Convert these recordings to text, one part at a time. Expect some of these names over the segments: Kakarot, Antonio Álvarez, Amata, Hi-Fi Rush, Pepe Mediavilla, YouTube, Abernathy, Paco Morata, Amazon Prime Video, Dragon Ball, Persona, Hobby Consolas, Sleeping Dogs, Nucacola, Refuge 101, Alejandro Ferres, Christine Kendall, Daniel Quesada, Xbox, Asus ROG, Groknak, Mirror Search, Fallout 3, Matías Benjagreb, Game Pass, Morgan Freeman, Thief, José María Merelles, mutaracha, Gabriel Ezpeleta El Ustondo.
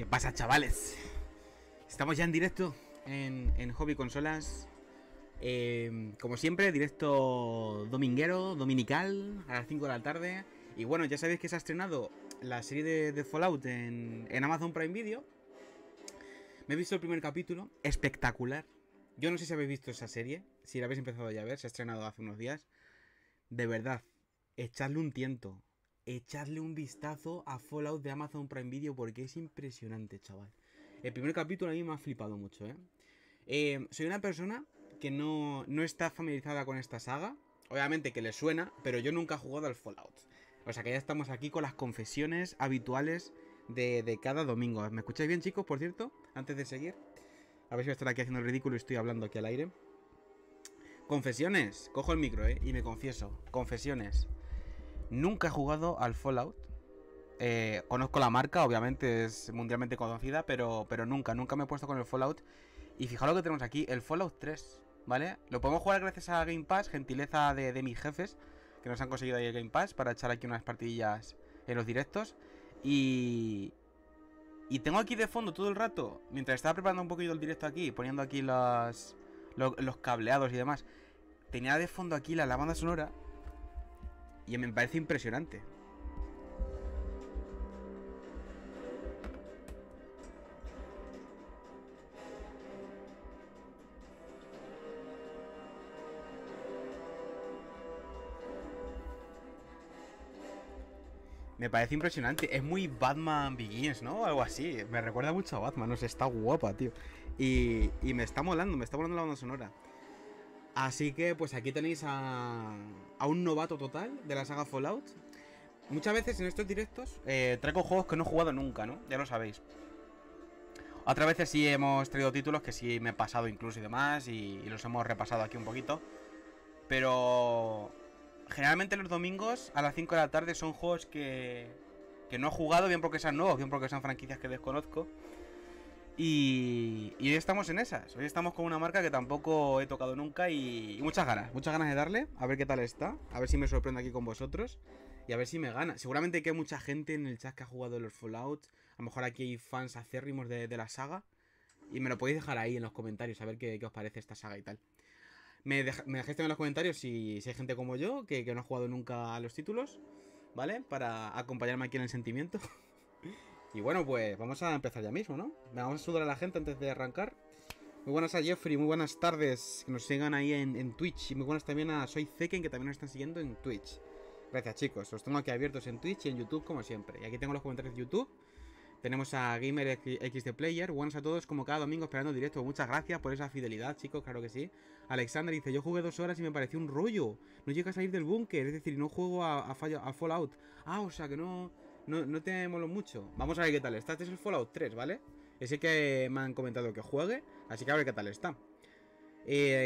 ¿Qué pasa, chavales? Estamos ya en directo en Hobby Consolas. Como siempre, directo dominguero, dominical, a las 5 de la tarde. Y bueno, ya sabéis que se ha estrenado la serie de Fallout en Amazon Prime Video. Me he visto el primer capítulo, espectacular. Yo no sé si habéis visto esa serie, si la habéis empezado ya a ver, se ha estrenado hace unos días. De verdad, echadle un tiento, echadle un vistazo a Fallout de Amazon Prime Video porque es impresionante, chaval. El primer capítulo a mí me ha flipado mucho, ¿eh? Soy una persona que no está familiarizada con esta saga. Obviamente que le suena, pero yo nunca he jugado al Fallout. O sea que ya estamos aquí con las confesiones habituales de cada domingo. ¿Me escucháis bien, chicos, por cierto? Antes de seguir, a ver si voy a estar aquí haciendo el ridículo y estoy hablando aquí al aire. Confesiones, cojo el micro, y me confieso. Confesiones. Nunca he jugado al Fallout. Conozco la marca, obviamente es mundialmente conocida, pero nunca me he puesto con el Fallout. Y fijaos lo que tenemos aquí, el Fallout 3, ¿vale? Lo podemos jugar gracias a Game Pass, gentileza de mis jefes, que nos han conseguido ahí el Game Pass para echar aquí unas partidillas en los directos. Y tengo aquí de fondo todo el rato, mientras estaba preparando un poquito el directo aquí, poniendo aquí los cableados y demás, tenía de fondo aquí la banda sonora y me parece impresionante. Me parece impresionante, es muy Batman Begins, ¿no? Algo así, me recuerda mucho a Batman, no sé, está guapa, tío. Y me está molando la banda sonora. Así que, pues aquí tenéis a un novato total de la saga Fallout. Muchas veces en estos directos traigo juegos que no he jugado nunca, ¿no? Ya lo sabéis. Otras veces sí hemos traído títulos que sí me he pasado incluso y demás, y los hemos repasado aquí un poquito. Pero generalmente los domingos a las 5 de la tarde son juegos que no he jugado, bien porque sean nuevos, bien porque sean franquicias que desconozco. Y hoy estamos en esas. Hoy estamos con una marca que tampoco he tocado nunca y muchas ganas de darle. A ver qué tal está, a ver si me sorprende aquí con vosotros y a ver si me gana. Seguramente que hay mucha gente en el chat que ha jugado los Fallout. A lo mejor aquí hay fans acérrimos de la saga. Y me lo podéis dejar ahí en los comentarios, a ver qué os parece esta saga y tal. Me dejéis también en los comentarios si hay gente como yo que no ha jugado nunca a los títulos, ¿vale? Para acompañarme aquí en el sentimiento. Y bueno, pues vamos a empezar ya mismo, ¿no? Vamos a saludar a la gente antes de arrancar. Muy buenas a Jeffrey, muy buenas tardes, que nos sigan ahí en Twitch. Y muy buenas también a Soy Zeken, que también nos están siguiendo en Twitch. Gracias, chicos, los tengo aquí abiertos en Twitch y en YouTube como siempre. Y aquí tengo los comentarios de YouTube. Tenemos a GamerXDPlayer, buenos a todos, como cada domingo esperando directo. Muchas gracias por esa fidelidad, chicos, claro que sí. Alexander dice, yo jugué 2 horas y me pareció un rollo. No llegué a salir del búnker, es decir, no juego a Fallout. Ah, o sea que no te moló mucho. Vamos a ver qué tal está, este es el Fallout 3, ¿vale? Ese que me han comentado que juegue, así que a ver qué tal está.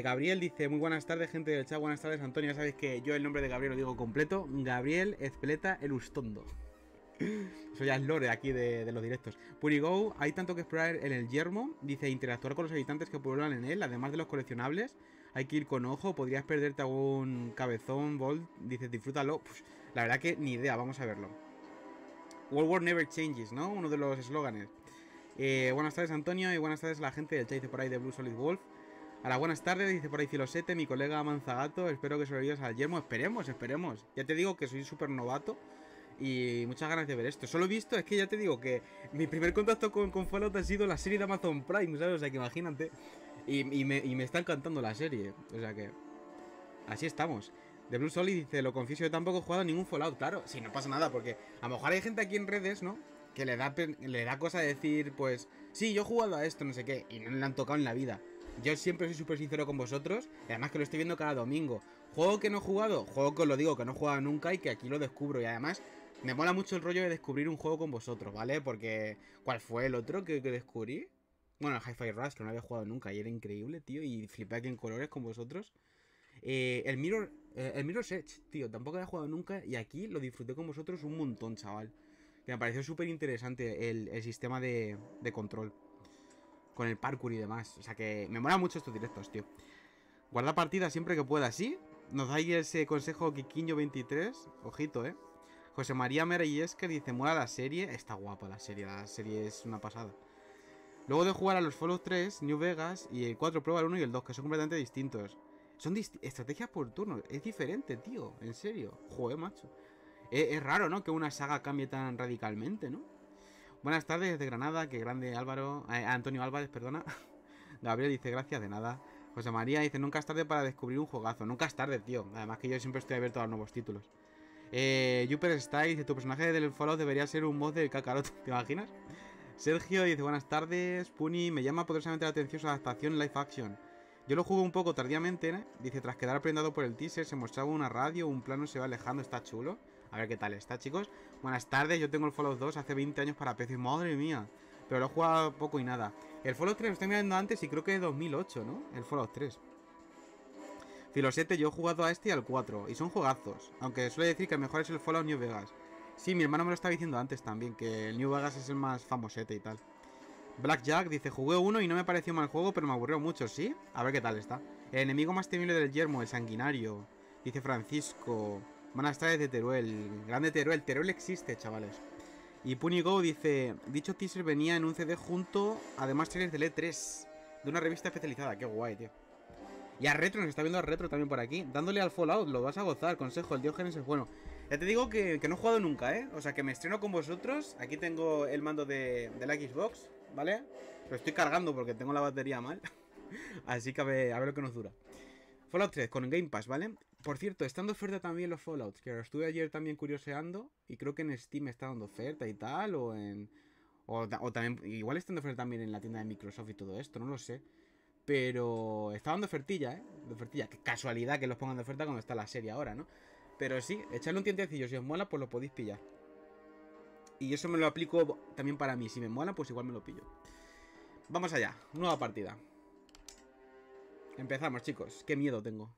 Gabriel dice, muy buenas tardes, gente del chat, buenas tardes, Antonio. Ya sabéis que yo el nombre de Gabriel lo digo completo, Gabriel Ezpeleta El Ustondo. Eso ya es lore aquí de los directos. Purigo, hay tanto que explorar en el yermo. Dice, interactuar con los habitantes que pueblan en él, además de los coleccionables. Hay que ir con ojo, podrías perderte algún cabezón, Bolt. Dice, disfrútalo. Pues, la verdad que ni idea, vamos a verlo. World War Never Changes, ¿no? Uno de los eslóganes. Buenas tardes, Antonio, y buenas tardes a la gente del chat, dice por ahí de Blue Solid Wolf. A las buenas tardes, dice por ahí Filosete, mi colega Manzagato, espero que sobrevivas al yermo. Esperemos. Ya te digo que soy súper novato. Y muchas ganas de ver esto. Solo he visto, es que ya te digo que mi primer contacto con Fallout ha sido la serie de Amazon Prime, ¿sabes? O sea que imagínate. Y me está encantando la serie. O sea que así estamos. The Blue Solid dice, lo confieso, yo tampoco he jugado a ningún Fallout. Claro, si no pasa nada, porque a lo mejor hay gente aquí en redes, ¿no? Que le da cosa de decir, pues sí, yo he jugado a esto, no sé qué, y no le han tocado en la vida. Yo siempre soy súper sincero con vosotros, y además que lo estoy viendo cada domingo. Juego que no he jugado, juego que os lo digo, que no he jugado nunca y que aquí lo descubro. Y además me mola mucho el rollo de descubrir un juego con vosotros, ¿vale? Porque, ¿cuál fue el otro que descubrí? Bueno, el Hi-Fi Rush, que no había jugado nunca y era increíble, tío. Y flipé aquí en colores con vosotros. El Mirror Search, tío, tampoco había jugado nunca. Y aquí lo disfruté con vosotros un montón, chaval. Que me pareció súper interesante el sistema de control. Con el parkour y demás. O sea que me mola mucho estos directos, tío. Guarda partida siempre que pueda, ¿sí? Nos dais ese consejo Kikiño23. Ojito, ¿eh? José María Merelles, que dice, mola la serie. Está guapa la serie es una pasada. Luego de jugar a los Fallout 3, New Vegas y el 4 prueba el 1 y el 2, que son completamente distintos. Son estrategias por turno, es diferente, tío, en serio. Joder, macho. Es raro, ¿no? Que una saga cambie tan radicalmente, ¿no? Buenas tardes desde Granada, que grande Álvaro, Antonio Álvarez, perdona. Gabriel dice, gracias, de nada. José María dice, nunca es tarde para descubrir un juegazo. Nunca es tarde, tío. Además que yo siempre estoy abierto a los nuevos títulos. Jupiter Style dice, tu personaje del Fallout debería ser un mod del Kakarot, ¿te imaginas? Sergio dice, buenas tardes, Puni, me llama poderosamente la atención su adaptación live action. Yo lo jugué un poco tardíamente, ¿eh? Dice, tras quedar prendado por el teaser, se mostraba una radio, un plano se va alejando, está chulo. A ver qué tal está, chicos. Buenas tardes, yo tengo el Fallout 2 hace 20 años para PC, madre mía. Pero lo he jugado poco y nada. El Fallout 3 lo estoy mirando antes y creo que es 2008, ¿no? El Fallout 3. Filo 7, yo he jugado a este y al 4. Y son juegazos. Aunque suele decir que el mejor es el Fallout New Vegas. Sí, mi hermano me lo estaba diciendo antes también, que el New Vegas es el más famosete y tal. Blackjack dice, jugué uno y no me pareció mal juego, pero me aburrió mucho, ¿sí? A ver qué tal está. El enemigo más temible del yermo, el sanguinario. Dice Francisco. Buenas tardes de Teruel. Grande Teruel. Teruel existe, chavales. Y PuniGo dice, dicho teaser venía en un CD junto a demás series del E3, de una revista especializada. Qué guay, tío. Y a Retro, nos está viendo a Retro también por aquí. Dándole al Fallout, lo vas a gozar, consejo, el Diógenes es bueno. Ya te digo que no he jugado nunca, ¿eh? O sea, que me estreno con vosotros. Aquí tengo el mando de la Xbox, ¿vale? Lo estoy cargando porque tengo la batería mal. Así que a ver lo que nos dura. Fallout 3 con Game Pass, ¿vale? Por cierto, están de oferta también los Fallouts, que estuve ayer también curioseando y creo que en Steam está dando oferta y tal, o en... O también... Igual están de oferta también en la tienda de Microsoft y todo esto, no lo sé. Pero está dando ofertilla, ¿eh? De ofertilla. Qué casualidad que los pongan de oferta cuando está la serie ahora, ¿no? Pero sí, echadle un tientecillo, si os mola, pues lo podéis pillar. Y eso me lo aplico también para mí, si me mola, pues igual me lo pillo. Vamos allá, nueva partida. Empezamos, chicos. Qué miedo tengo.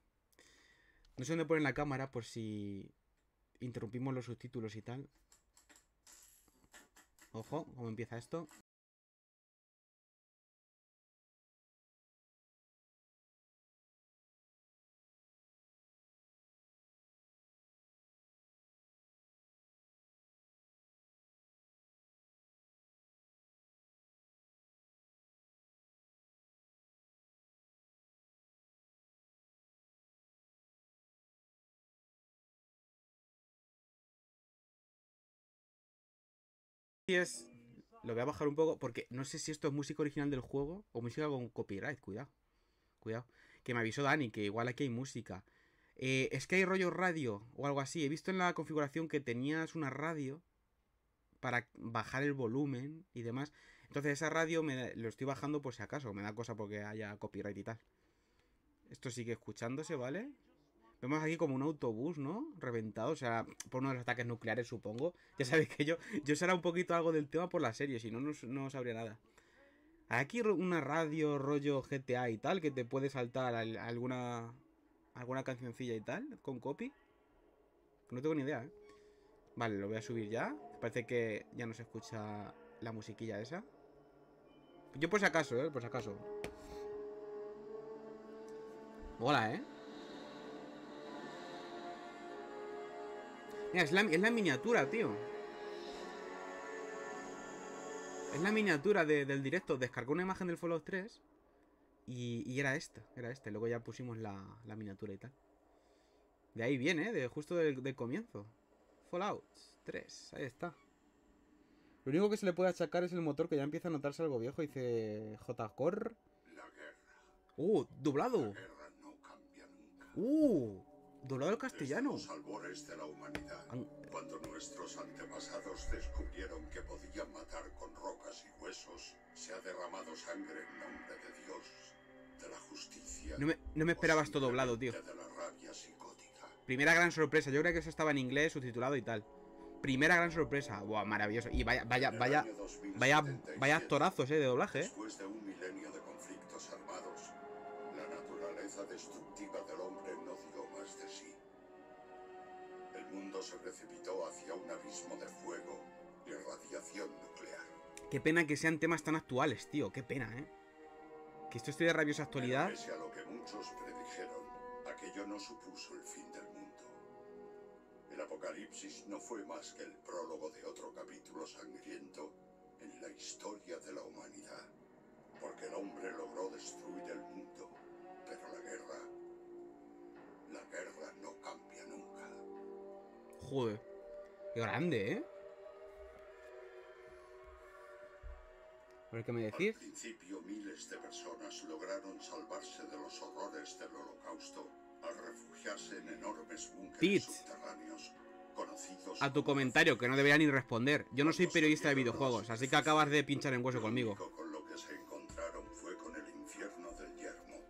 No sé dónde ponen la cámara por si interrumpimos los subtítulos y tal. Ojo, cómo empieza esto. Es, lo voy a bajar un poco porque no sé si esto es música original del juego o música con copyright, cuidado. Cuidado, que me avisó Dani que igual aquí hay música. Es que hay rollo radio o algo así. He visto en la configuración que tenías una radio para bajar el volumen y demás. Entonces esa radio lo estoy bajando por si acaso, me da cosa porque haya copyright y tal. Esto sigue escuchándose, ¿vale? Vemos aquí como un autobús, ¿no? Reventado, o sea, por uno de los ataques nucleares, supongo. Ya sabéis que yo será un poquito algo del tema por la serie, si no, no sabría nada. Aquí una radio rollo GTA y tal, que te puede saltar alguna cancioncilla y tal, con copy. No tengo ni idea, ¿eh? Vale, lo voy a subir ya. Parece que ya no se escucha la musiquilla esa. Yo por si acaso, ¿eh? Por si acaso. Mola, ¿eh? Mira, es la miniatura, tío. Es la miniatura del directo. Descargó una imagen del Fallout 3 y era esta, era esta. Luego ya pusimos la miniatura y tal. De ahí viene, justo del comienzo. Fallout 3, ahí está. Lo único que se le puede achacar es el motor, que ya empieza a notarse algo viejo. Dice J-Core. La guerra. Doblado. La guerra no cambia nunca. Doblado al castellano. Los albores de la humanidad, cuando nuestros antepasados descubrieron que podían matar con rocas y huesos, se ha derramado sangre en nombre de Dios, de la justicia. No me esperaba esto doblado, tío. De la rabia psicótica. Primera gran sorpresa. Yo creo que eso estaba en inglés, subtitulado y tal. Primera gran sorpresa. Buah, maravilloso. Y vaya actorazos, de doblaje. Después de un milenio de conflictos armados, la naturaleza destructiva del hombre no dio más de sí. El mundo se precipitó hacia un abismo de fuego y radiación nuclear. Qué pena que sean temas tan actuales, tío. Qué pena, ¿eh? Que esto esté de rabiosa actualidad. Pero pese a lo que muchos predijeron, aquello no supuso el fin del mundo. El apocalipsis no fue más que el prólogo de otro capítulo sangriento en la historia de la humanidad. Porque el hombre logró destruir el mundo, pero la guerra no cambia nunca. Joder, qué grande, ¿eh? A ver qué me decís. Al principio miles de personas lograron salvarse de los horrores del holocausto al refugiarse en enormes búnkeres subterráneos conocidos. A tu comentario, que no debería ni responder. Yo no soy periodista de videojuegos, así que acabas de pinchar en hueso conmigo.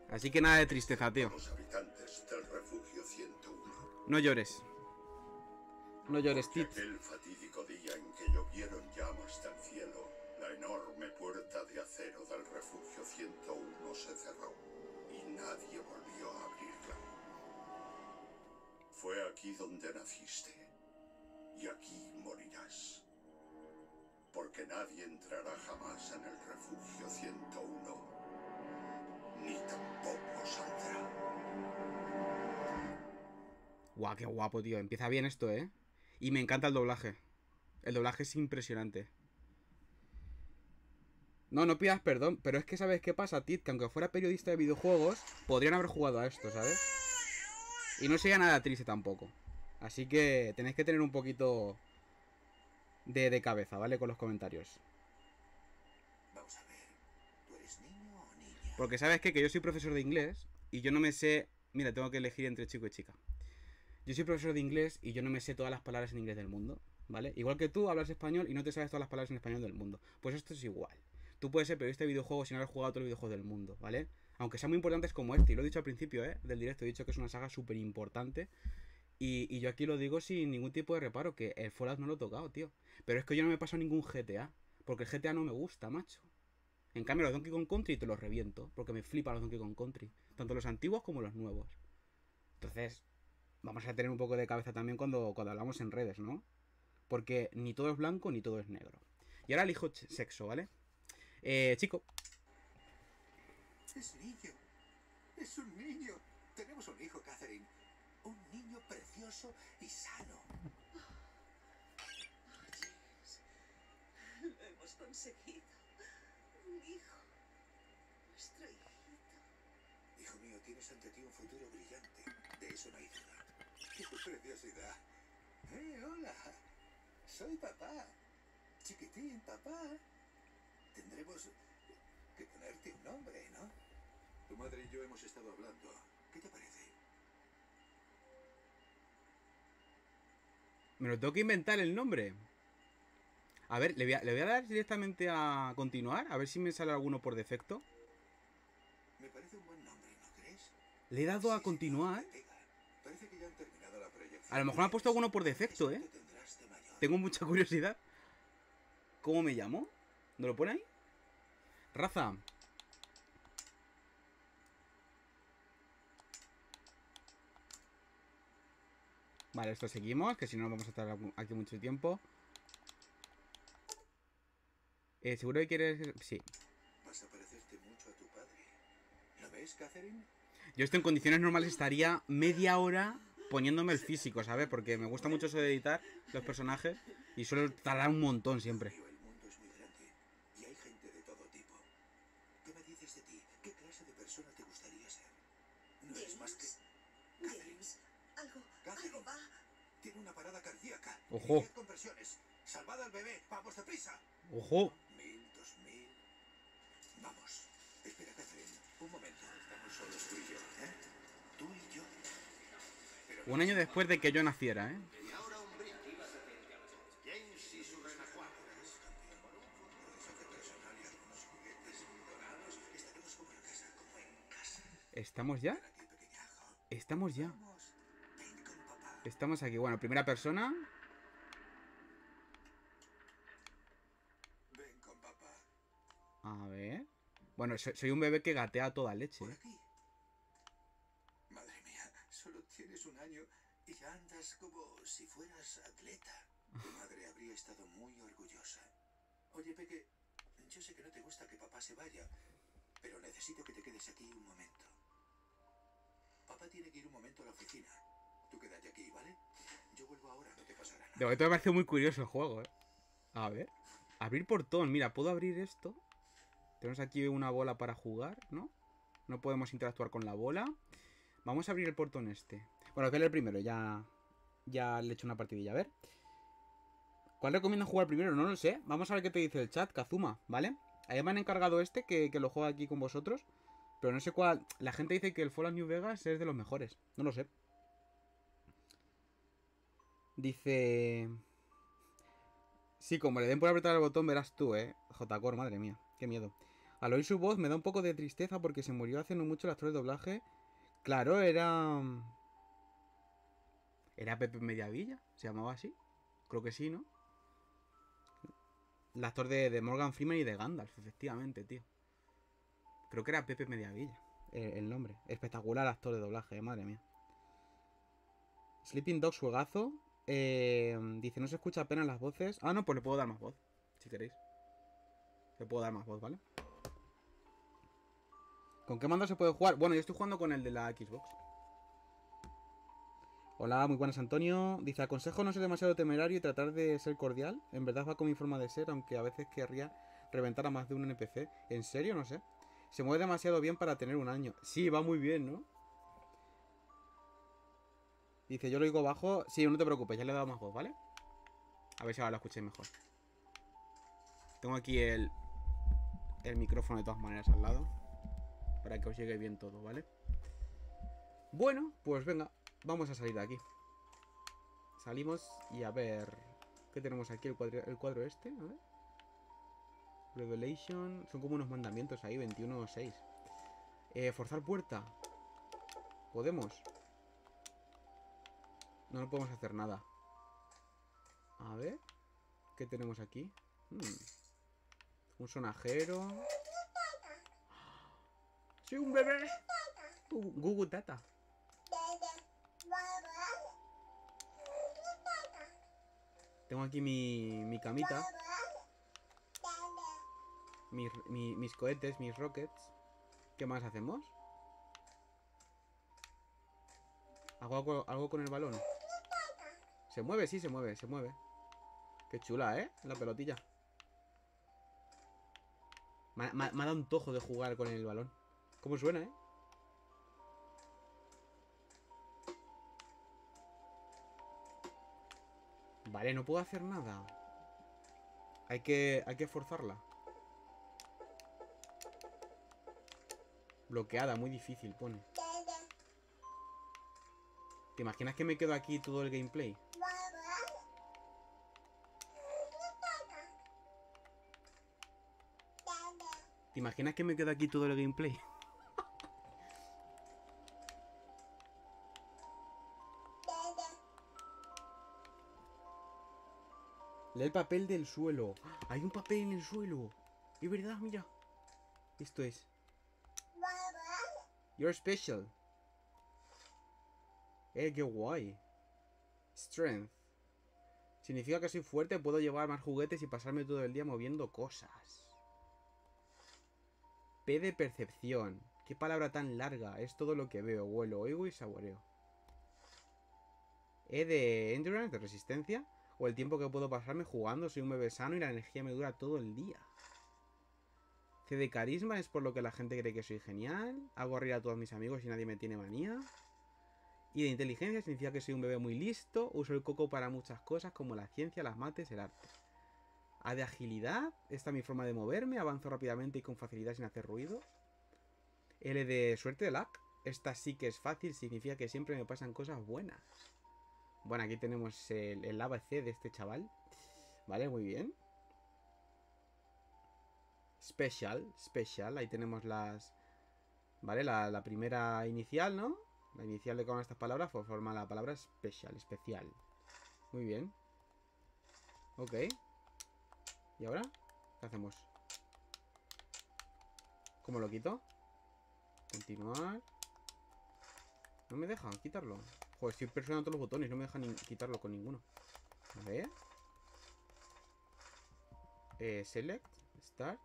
Así que nada de tristeza, tío. Los habitantes del refugio 101. No llores. No llores, Thief. Aquel fatídico día en que llovieron llamas del cielo, la enorme puerta de acero del refugio 101 se cerró y nadie volvió a abrirla. Fue aquí donde naciste y aquí morirás. Porque nadie entrará jamás en el refugio 101. Ni tampoco saldrá. Guau, qué guapo, tío. Empieza bien esto, ¿eh? Y me encanta el doblaje. El doblaje es impresionante. No, no pidas perdón, pero es que ¿sabes qué pasa, Thief? Que aunque fuera periodista de videojuegos, podrían haber jugado a esto, ¿sabes? Y no sería nada triste tampoco. Así que tenéis que tener un poquito de cabeza, ¿vale? Con los comentarios. Vamos a ver. Porque ¿sabes qué? Que yo soy profesor de inglés y yo no me sé... Mira, tengo que elegir entre chico y chica. Yo soy profesor de inglés y yo no me sé todas las palabras en inglés del mundo, ¿vale? Igual que tú hablas español y no te sabes todas las palabras en español del mundo. Pues esto es igual. Tú puedes ser periodista de videojuegos sin haber jugado a todos los videojuegos del mundo, ¿vale? Aunque sean muy importantes como este. Y lo he dicho al principio, ¿eh? Del directo he dicho que es una saga súper importante. Y yo aquí lo digo sin ningún tipo de reparo, que el Fallout no lo he tocado, tío. Pero es que yo no me he pasado ningún GTA. Porque el GTA no me gusta, macho. En cambio, los Donkey Kong Country te los reviento, porque me flipan los Donkey Kong Country, tanto los antiguos como los nuevos. Entonces, vamos a tener un poco de cabeza también cuando hablamos en redes, ¿no? Porque ni todo es blanco ni todo es negro. Y ahora elijo sexo, ¿vale? Chico. Es niño. Es un niño. Tenemos un hijo, Catherine. Un niño precioso y sano. Lo hemos conseguido. Un hijo, nuestro hijito. Hijo mío, tienes ante ti un futuro brillante. De eso no hay duda. ¡Qué preciosidad! Hola! Soy papá. Chiquitín, papá. Tendremos que ponerte un nombre, ¿no? Tu madre y yo hemos estado hablando. ¿Qué te parece? Me lo tengo que inventar el nombre. A ver, le voy a dar directamente a continuar, a ver si me sale alguno por defecto. Me parece un buen nombre, ¿no crees? Le he dado a continuar. Parece que ya han terminado la proyección. A lo mejor me ha puesto alguno por defecto, ¿eh? Tengo mucha curiosidad. ¿Cómo me llamo? ¿No lo pone ahí? Raza. Vale, esto seguimos, que si no vamos a estar aquí mucho tiempo. ¿Seguro que quieres...? Sí. Vas a parecerte mucho a tu padre. ¿Lo ves, Catherine? Yo esto en condiciones normales estaría media hora poniéndome el físico, ¿sabes? Porque me gusta mucho eso de editar los personajes y suelo tardar un montón siempre. El mundo es muy grande y hay gente de todo tipo. ¿Qué me dices de ti? ¿Qué clase de persona te gustaría ser? No es más que... Catherine. Algo va. Tiene una parada cardíaca. Ojo. Salvad al bebé. Vamos deprisa. Ojo. 1000, 2000. Vamos. Espera, Catherine. Un momento. Estamos solos tú y yo, ¿eh? Tú y yo. Pero un año después de que yo naciera, ¿eh? Y ahora un brillo. James y su renacuajo. Con un fondo de soque personal y algunos juguetes dorados. Estaremos como en casa, como en casa. ¿Estamos ya? Estamos ya. Estamos aquí. Bueno, primera persona. A ver... Bueno, soy un bebé que gatea toda leche. Madre mía, solo tienes un año y ya andas como si fueras atleta. Tu madre habría estado muy orgullosa. Oye, Peque, yo sé que no te gusta que papá se vaya, pero necesito que te quedes aquí un momento. Papá tiene que ir un momento a la oficina. Tú quédate aquí, ¿vale? Yo vuelvo ahora, no te pasará nada. De momento me parece muy curioso el juego, ¿eh? A ver. Abrir portón. Mira, puedo abrir esto. Tenemos aquí una bola para jugar, ¿no? No podemos interactuar con la bola. Vamos a abrir el portón este. Bueno, que leer primero. Ya le he hecho una partidilla. A ver. ¿Cuál recomiendo jugar primero? No lo sé. Vamos a ver qué te dice el chat, Kazuma, ¿vale? Ahí me han encargado este, que lo juega aquí con vosotros. Pero no sé cuál... La gente dice que el Fallout New Vegas es de los mejores. No lo sé. Dice... Sí, como le den por apretar el botón, verás tú, J-Core, madre mía. Qué miedo. Al oír su voz me da un poco de tristeza porque se murió hace no mucho el actor de doblaje. Claro, era... ¿Era Pepe Mediavilla? ¿Se llamaba así? Creo que sí, ¿no? El actor de Morgan Freeman y de Gandalf, efectivamente, tío. Creo que era Pepe Mediavilla el nombre. Espectacular actor de doblaje, madre mía. Sleeping Dogs, juegazo. Dice, no se escucha apenas las voces. Ah, no, pues le puedo dar más voz, si queréis. Le puedo dar más voz, ¿vale? ¿Con qué mando se puede jugar? Bueno, yo estoy jugando con el de la Xbox. Hola, muy buenas, Antonio. Dice, aconsejo no ser demasiado temerario y tratar de ser cordial. En verdad va con mi forma de ser, aunque a veces querría reventar a más de un NPC. ¿En serio? No sé. Se mueve demasiado bien para tener un año. Sí, va muy bien, ¿no? Dice, yo lo digo bajo. Sí, no te preocupes, ya le he dado más voz, ¿vale? A ver si ahora lo escucháis mejor. Tengo aquí el micrófono de todas maneras al lado, para que os llegue bien todo, ¿vale? Bueno, pues venga, vamos a salir de aquí. Salimos y a ver... ¿Qué tenemos aquí? El cuadro este, a ver. Revelation... Son como unos mandamientos ahí, 21-6. Forzar puerta. ¿Podemos? No podemos hacer nada. A ver... ¿Qué tenemos aquí? Un sonajero. ¡Soy un bebé! Gugu Tata. Tengo aquí mi camita. Mis cohetes, mis rockets. ¿Qué más hacemos? ¿Hago algo con el balón? Se mueve, sí, se mueve. Qué chula, ¿eh? La pelotilla. Me ha dado un tojo de jugar con el balón. ¿Cómo suena, eh? Vale, no puedo hacer nada. Hay que forzarla. Bloqueada, muy difícil, pone. ¿Te imaginas que me quedo aquí todo el gameplay? ¿Te imaginas que me quedo aquí todo el gameplay? Lee el papel del suelo. ¡Ah! Hay un papel en el suelo. Es verdad, mira. Esto es. You're special. Qué guay. Strength. Significa que soy fuerte, puedo llevar más juguetes y pasarme todo el día moviendo cosas. P de percepción. Qué palabra tan larga. Es todo lo que veo, huelo, oigo y saboreo. E de endurance, de resistencia. O el tiempo que puedo pasarme jugando. Soy un bebé sano y la energía me dura todo el día. C de carisma. Es por lo que la gente cree que soy genial. Hago reír a todos mis amigos y nadie me tiene manía. Y de inteligencia. Significa que soy un bebé muy listo. Uso el coco para muchas cosas como la ciencia, las mates, el arte. A de agilidad, esta es mi forma de moverme, avanzo rápidamente y con facilidad sin hacer ruido. L de suerte, de luck, esta sí que es fácil, significa que siempre me pasan cosas buenas. Bueno, aquí tenemos el ABC de este chaval. Vale, muy bien. Special, ahí tenemos las... Vale, la primera inicial, ¿no? La inicial de cada una de estas palabras forma la palabra special, especial. Muy bien. Ok. ¿Y ahora? ¿Qué hacemos? ¿Cómo lo quito? Continuar. No me deja quitarlo. Joder, estoy presionando todos los botones. No me deja ni quitarlo con ninguno. A ver. Select. Start.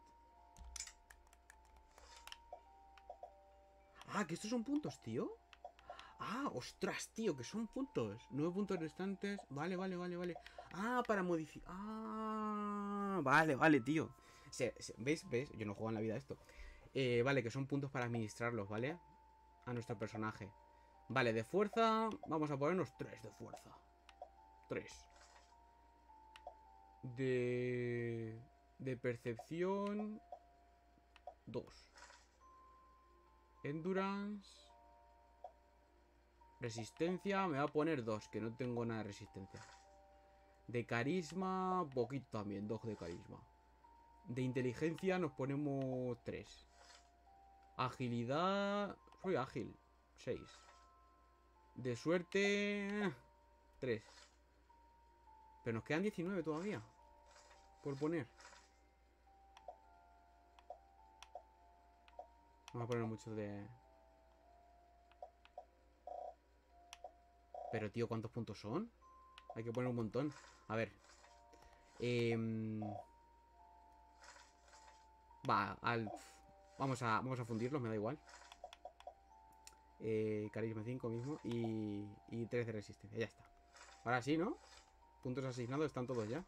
Ah, que estos son puntos, tío. Ah, Ah, ostras, tío, que son puntos. 9 puntos restantes. Vale, vale, vale, vale. Ah, para modificar. Ah, vale, vale, tío. ¿Veis? ¿Veis? Yo no juego en la vida esto. Vale, que son puntos para administrarlos, ¿vale? A nuestro personaje. Vale, de fuerza. Vamos a ponernos 3 de fuerza. 3. De percepción. 2. Endurance. Resistencia. Me va a poner 2, que no tengo nada de resistencia. De carisma. Poquito también, 2 de carisma. De inteligencia nos ponemos 3. Agilidad. Soy ágil. 6. De suerte. 3. Pero nos quedan 19 todavía. Por poner. Vamos a poner mucho de... Pero tío, ¿cuántos puntos son? Hay que poner un montón. A ver. Va, al... Vamos a fundirlos, me da igual. Carisma 5 mismo. Y 3 de resistencia, ya está. Ahora sí, ¿no? Puntos asignados están todos ya.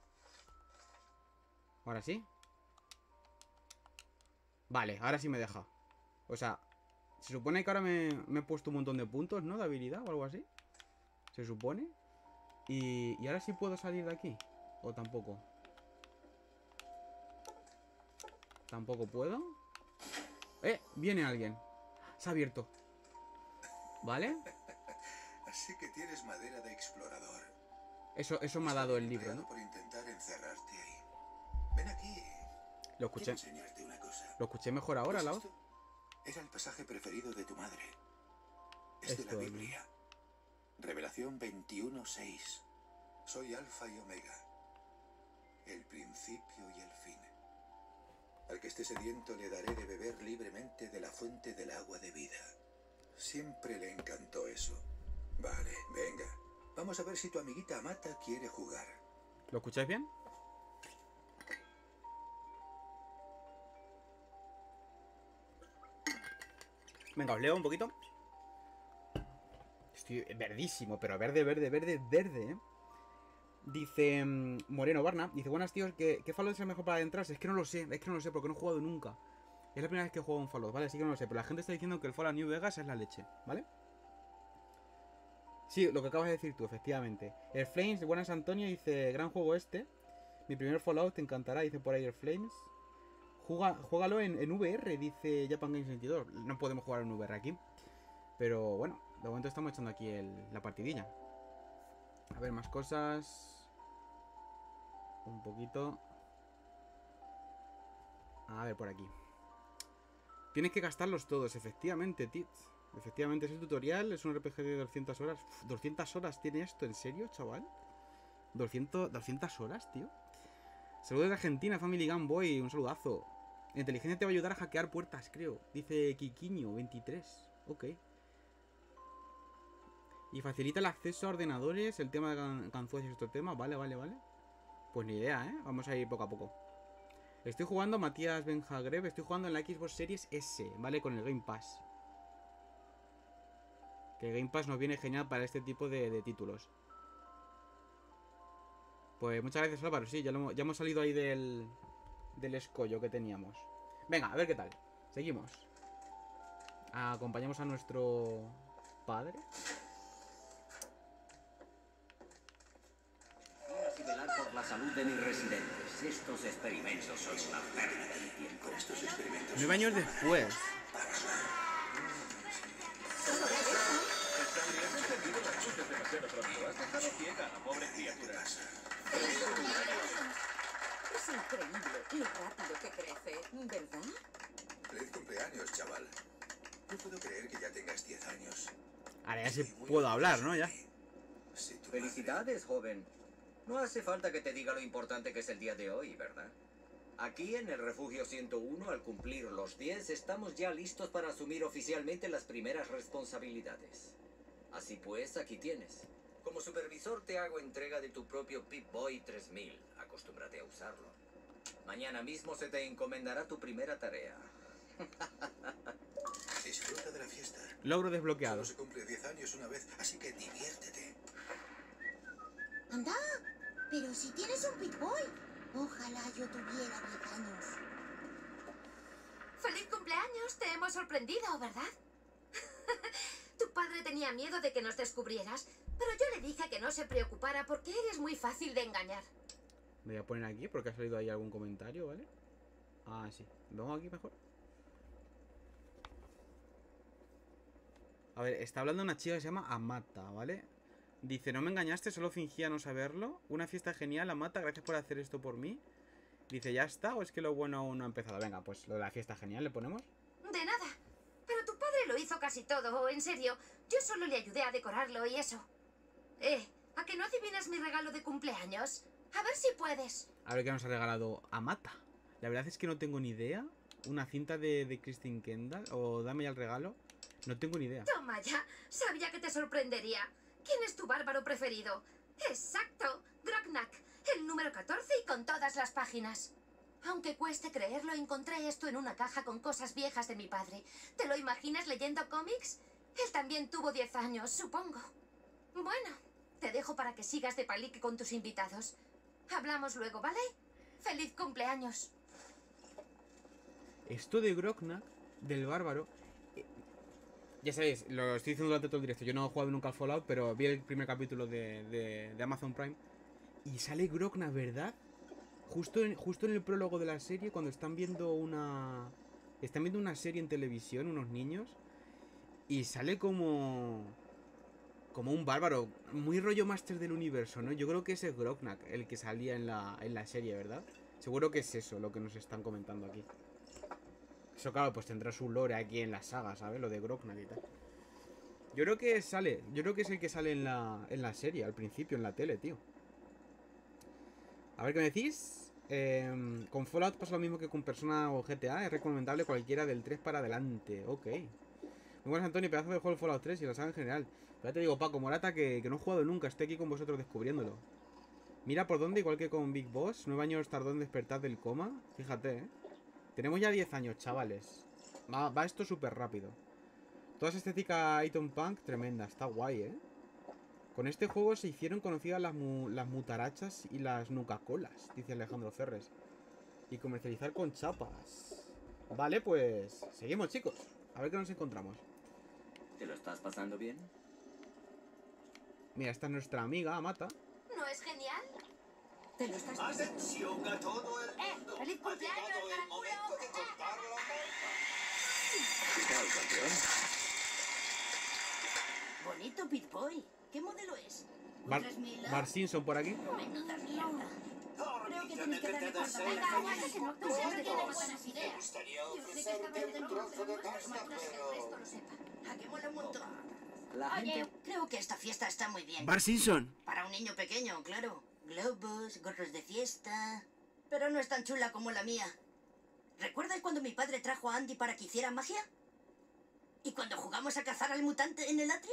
Ahora sí. Vale, ahora sí me deja. O sea, se supone que ahora me he puesto un montón de puntos, ¿no? De habilidad o algo así. Se supone. Y ahora sí puedo salir de aquí. O tampoco. Tampoco puedo. Viene alguien. Se ha abierto. ¿Vale? Así que tienes madera de explorador. Eso me ha dado el libro, ¿no? Por intentar encerrarte ahí. Ven aquí. Lo escuché. Quiero enseñarte una cosa. Lo escuché mejor ahora, pues la voz. Era el pasaje preferido de tu madre. Es de la Biblia. Revelación 21:6. Soy Alfa y Omega, el principio y el fin. Al que esté sediento le daré de beber libremente de la fuente del agua de vida. Siempre le encantó eso. Vale, venga. Vamos a ver si tu amiguita Amata quiere jugar. ¿Lo escucháis bien? Venga, os leo un poquito. Estoy verdísimo, pero verde, verde, verde, verde, ¿eh? Dice Moreno Barna. Dice, buenas tíos, ¿qué Fallout es el mejor para adentrarse? Es que no lo sé porque no he jugado nunca. Es la primera vez que juego un Fallout, ¿vale? Así que no lo sé. Pero la gente está diciendo que el Fallout New Vegas es la leche, ¿vale? Sí, lo que acabas de decir tú, efectivamente. El Flames, de buenas Antonio, dice, gran juego este. Mi primer Fallout, te encantará, dice por ahí el Flames. Júgalo en VR, dice Japan Games 22. No podemos jugar en VR aquí. Pero bueno, de momento estamos echando aquí la partidilla. A ver, más cosas. Un poquito. A ver, por aquí. Tienes que gastarlos todos, efectivamente, tío. Efectivamente, es el tutorial, es un RPG de 200 horas. Uf, 200 horas tiene esto, ¿en serio, chaval? 200 horas, tío. Saludos de Argentina, Family Game Boy, un saludazo. La inteligencia te va a ayudar a hackear puertas, creo. Dice Kikiño, 23. Ok. Y facilita el acceso a ordenadores, el tema de canzuelas y estos temas. Vale, vale, vale. Pues ni idea, ¿eh? Vamos a ir poco a poco. Estoy jugando, Matías Benjagreb, estoy jugando en la Xbox Series S, ¿vale? Con el Game Pass. Que el Game Pass nos viene genial para este tipo de títulos. Pues muchas gracias, Álvaro. Sí, ya hemos salido ahí del escollo que teníamos. Venga, a ver qué tal. Seguimos. Acompañamos a nuestro padre. Por la salud de mis residentes. Estos experimentos son una pérdida de tiempo. Estos experimentos. 9 años después. Es increíble lo rápido que crece, ¿verdad? Feliz cumpleaños, chaval. No puedo creer que ya tengas 10 años. Ahora ya sí puedo hablar, ¿no? Ya. Felicidades, joven. No hace falta que te diga lo importante que es el día de hoy, ¿verdad? Aquí en el Refugio 101, al cumplir los 10, estamos ya listos para asumir oficialmente las primeras responsabilidades. Así pues, aquí tienes. Como supervisor te hago entrega de tu propio Pip-Boy 3000. Acostúmbrate a usarlo. Mañana mismo se te encomendará tu primera tarea. disfruta de la fiesta. Logro desbloqueado. Solo se cumple 10 años una vez, así que diviértete. Anda, pero si tienes un Pip-Boy. Ojalá yo tuviera 10 años. ¡Feliz cumpleaños! Te hemos sorprendido, ¿verdad? Tu padre tenía miedo de que nos descubrieras, pero yo le dije que no se preocupara porque eres muy fácil de engañar. Me voy a poner aquí porque ha salido ahí algún comentario, ¿vale? Ah, sí. Vamos aquí mejor. A ver, está hablando una chica que se llama Amata, ¿vale? Dice, no me engañaste, solo fingía no saberlo. Una fiesta genial, Amata, gracias por hacer esto por mí. Dice, ¿ya está? ¿O es que lo bueno aún no ha empezado? Venga, pues lo de la fiesta genial le ponemos. De nada. Pero tu padre lo hizo casi todo, en serio. Yo solo le ayudé a decorarlo y eso. ¿A que no adivinas mi regalo de cumpleaños? A ver si puedes. A ver qué nos ha regalado Amata. La verdad es que no tengo ni idea. Una cinta de Christine Kendall. O dame ya el regalo. No tengo ni idea. Toma ya, sabía que te sorprendería. ¿Quién es tu bárbaro preferido? Exacto, Groknak, el número 14 y con todas las páginas. Aunque cueste creerlo, encontré esto en una caja con cosas viejas de mi padre. ¿Te lo imaginas leyendo cómics? Él también tuvo 10 años, supongo. Bueno, te dejo para que sigas de palique con tus invitados. Hablamos luego, ¿vale? ¡Feliz cumpleaños! Esto de Groknak, del bárbaro... Ya sabéis, lo estoy diciendo durante todo el directo. Yo no he jugado nunca al Fallout, pero vi el primer capítulo de Amazon Prime. Y sale Groknak, ¿verdad? Justo en el prólogo de la serie, cuando están viendo una... Están viendo una serie en televisión, unos niños. Y sale como un bárbaro. Muy rollo Master del Universo, ¿no? Yo creo que ese es Groknak, el que salía en la serie, ¿verdad? Seguro que es eso lo que nos están comentando aquí. Eso, claro, pues tendrá su lore aquí en la saga, ¿sabes? Lo de Groknak y tal. Yo creo que sale. Yo creo que es el que sale en la serie, al principio, en la tele, tío. A ver qué me decís. Con Fallout pasa lo mismo que con Persona o GTA. Es recomendable cualquiera del 3 para adelante. Ok. Muy buenas, Antonio. Pedazo de juego el Fallout 3 y la saga en general. Pero ya te digo, Paco Morata, que no he jugado nunca. Estoy aquí con vosotros descubriéndolo. Mira por dónde, igual que con Big Boss. 9 años tardó en despertar del coma. Fíjate, ¿eh? Tenemos ya 10 años, chavales. Va esto súper rápido. Toda esa estética Iton Punk tremenda. Está guay, ¿eh? Con este juego se hicieron conocidas las mutarachas y las nucacolas, dice Alejandro Ferres. Y comercializar con chapas. Vale, pues seguimos, chicos. A ver qué nos encontramos. ¿Te lo estás pasando bien? Mira, esta es nuestra amiga, Amata. ¿No es genial? Te lo estás pasando. ¡Atención a todo el mundo! ¡Feliz cumpleaños, caracuro! ¿Qué tal, campeón? Bonito Pip-Boy. ¿Qué modelo es? Bart Simpson por aquí. Menuda mierda. Creo que tienes que darle por la venga, aguanta que no. Tú siempre tienes buenas ideas. Me gustaría ofrecerte un trozo de pasta, pero... Haquémoslo un montón. Oye, creo que esta fiesta está muy bien. Bart Simpson. Para un niño pequeño, claro. Globos, gorros de fiesta... Pero no es tan chula como la mía. ¿Recuerdas cuando mi padre trajo a Andy para que hiciera magia? ¿Y cuando jugamos a cazar al mutante en el atrio?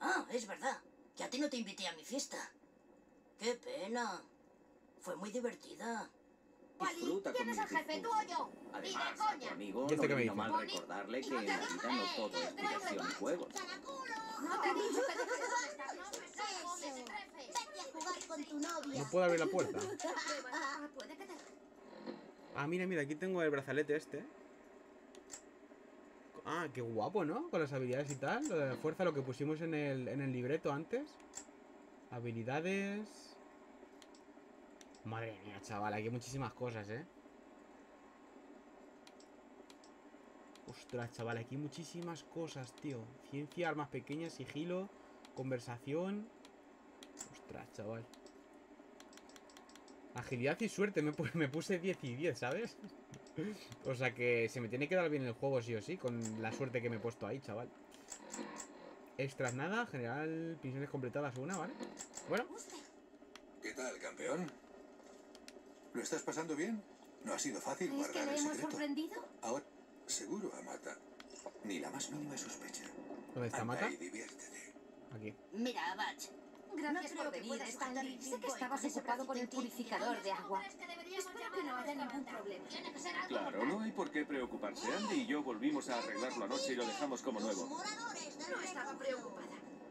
Ah, es verdad, que a ti no te invité a mi fiesta. ¡Qué pena! Fue muy divertida. Wally, ¿quién es el jefe, tú o yo? ¡Y de coña! Amigo, no vino mal recordarle que en la vida no todo es diversión y juegos. No te he dicho que no te estás, no me salgo de ese trefe. Vete a jugar con tu novia. No puedo abrir la puerta. Ah, mira, mira, aquí tengo el brazalete este. Ah, qué guapo, ¿no? Con las habilidades y tal. Lo de la fuerza, lo que pusimos en el libreto antes. Habilidades. Madre mía, chaval, aquí hay muchísimas cosas, ¿eh? Ostras, chaval, aquí hay muchísimas cosas, tío. Ciencia, armas pequeñas, sigilo, conversación. Ostras, chaval. Agilidad y suerte, me puse 10 y 10, ¿sabes? O sea que se me tiene que dar bien el juego sí o sí, con la suerte que me he puesto ahí, chaval. Extras nada, general, misiones completadas una, ¿vale? Bueno. ¿Qué tal, campeón? ¿Lo estás pasando bien? No ha sido fácil guardar el secreto. ¿Es que le hemos sorprendido? Ahora... Seguro, Amata. Ni la más mínima sospecha. ¿Dónde está Amata? Anda y diviértete. Aquí. Mira, Bach, Gracias por venir, Stanley. Sé que estabas ocupado con el purificador de agua. Espero que no haya ningún problema. Claro, no hay por qué preocuparse. Andy y yo volvimos a arreglarlo anoche y lo dejamos como nuevo. No estaba preocupada.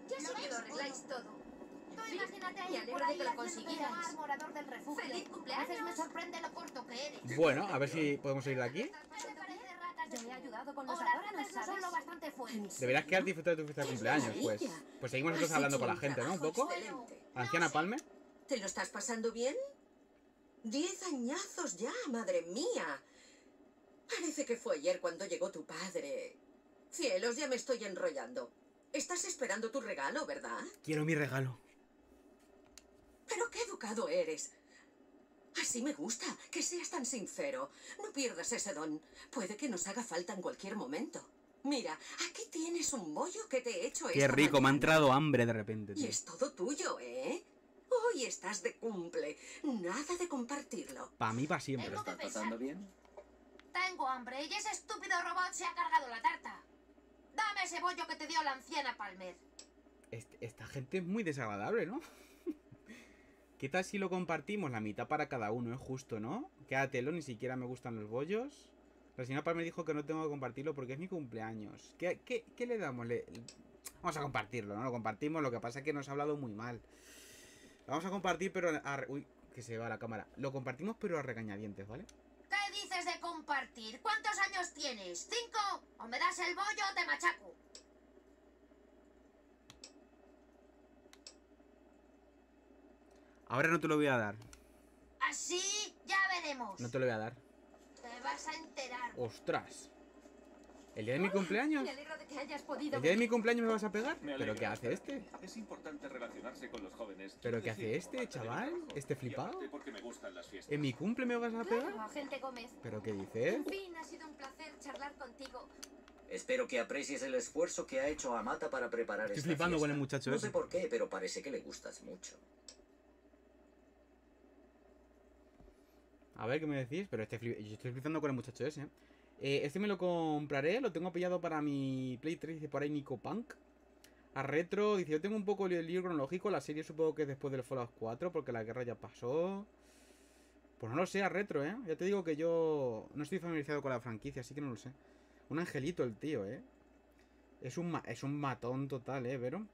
Ya sé que lo arregláis todo. Imagínate ahí, por ahí, lo consiguieras. ¡Feliz cumpleaños! Me sorprende lo corto que eres. Bueno, a ver si podemos ir de aquí. Te he ayudado con los adornos, ¿sabes? Deberás quedar disfrutando de tu fiesta de cumpleaños, pues. Pues seguimos nosotros hablando con la gente, ¿no? Un poco. Anciana Palme. ¿Te lo estás pasando bien? 10 añazos ya, madre mía. Parece que fue ayer cuando llegó tu padre. Cielos, ya me estoy enrollando. Estás esperando tu regalo, ¿verdad? Quiero mi regalo. Pero qué educado eres. Así me gusta, que seas tan sincero. No pierdas ese don. Puede que nos haga falta en cualquier momento. Mira, aquí tienes un bollo que te he hecho. Qué rico, me ha entrado hambre de repente, tío. Y es todo tuyo, ¿eh? Hoy estás de cumple. Nada de compartirlo. Pa' mí, pa' siempre. ¿Lo estás pasando bien? Tengo hambre y ese estúpido robot se ha cargado la tarta. Dame ese bollo que te dio la anciana Palmer. Esta gente es muy desagradable, ¿no? ¿Qué tal si lo compartimos? La mitad para cada uno, es justo, ¿no? Quédatelo, ni siquiera me gustan los bollos. La señora Palmer dijo que no tengo que compartirlo porque es mi cumpleaños. ¿Qué le damos? Vamos a compartirlo, ¿no? Lo compartimos, lo que pasa es que nos ha hablado muy mal. Lo vamos a compartir, pero... Uy, que se va la cámara. Lo compartimos, pero a regañadientes, ¿vale? ¿Qué dices de compartir? ¿Cuántos años tienes? ¿5? ¿O me das el bollo o te machaco? Ahora no te lo voy a dar. Así ya veremos. No te lo voy a dar. Te vas a enterar. ¡Ostras! ¿El día de mi cumpleaños? Me alegro de que hayas podido. ¿El día de mi cumpleaños me vas a pegar? ¿Pero qué hace este? Es importante relacionarse con los jóvenes. ¿Pero qué hace este, chaval? ¿Este flipado? Porque me gustan las fiestas. ¿En mi cumple me vas a pegar? Claro, agente Gómez. ¿Pero qué dices? En fin, ha sido un placer charlar contigo. Espero que aprecies el esfuerzo que ha hecho Amata para preparar esta fiesta. Estoy flipando con el muchacho ese. No sé por qué, pero parece que le gustas mucho. A ver, ¿qué me decís? Pero este yo estoy flipando con el muchacho ese, ¿eh? Este me lo compraré, lo tengo pillado para mi Play 3, dice por ahí Nico Punk. A Retro, dice, yo tengo un poco el lío cronológico, la serie supongo que es después del Fallout 4, porque la guerra ya pasó. Pues no lo sé, a Retro, ¿eh? Ya te digo que yo no estoy familiarizado con la franquicia, así que no lo sé. Un angelito el tío, ¿eh? Es un matón total, ¿eh, Vero?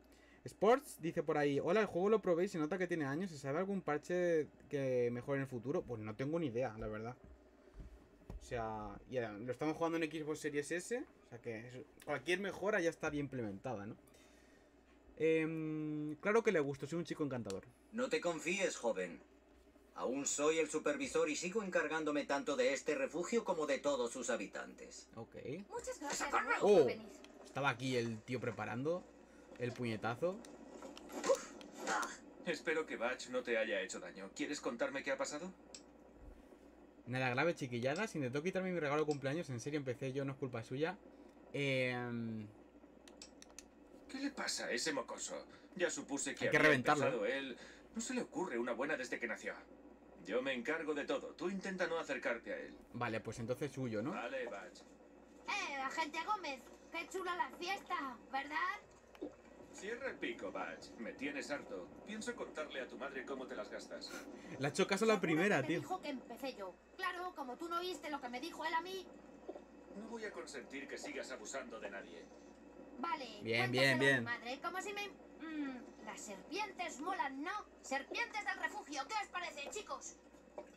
Sports dice por ahí, hola, el juego lo probé y se nota que tiene años, ¿se sabe algún parche que mejore en el futuro? Pues no tengo ni idea, la verdad. O sea, ya lo estamos jugando en Xbox Series S, o sea que cualquier mejora ya está bien implementada, ¿no? Claro que le gusto, soy un chico encantador. No te confíes, joven. Aún soy el supervisor y sigo encargándome tanto de este refugio como de todos sus habitantes. Ok. Muchas gracias. Oh, estaba aquí el tío preparando el puñetazo. Espero que Batch no te haya hecho daño. ¿Quieres contarme qué ha pasado? Nada grave, chiquillada. Si intentó quitarme mi regalo de cumpleaños, en serio, empecé yo, no es culpa suya. ¿Qué le pasa a ese mocoso? Ya supuse que había empezado él. No se le ocurre una buena desde que nació. Yo me encargo de todo. Tú intenta no acercarte a él. Vale, pues entonces huyo, ¿no? Vale, Batch. Agente Gómez, qué chula la fiesta, ¿verdad? Cierra el pico, Batch. Me tienes harto. Pienso contarle a tu madre cómo te las gastas. Le ha hecho caso la primera, tío. Dijo que empecé yo. Claro, como tú no viste lo que me dijo él a mí. No voy a consentir que sigas abusando de nadie. Vale. Bien, bien, bien. Madre, como si me... las serpientes molan, ¿no? Serpientes del refugio. ¿Qué os parece, chicos?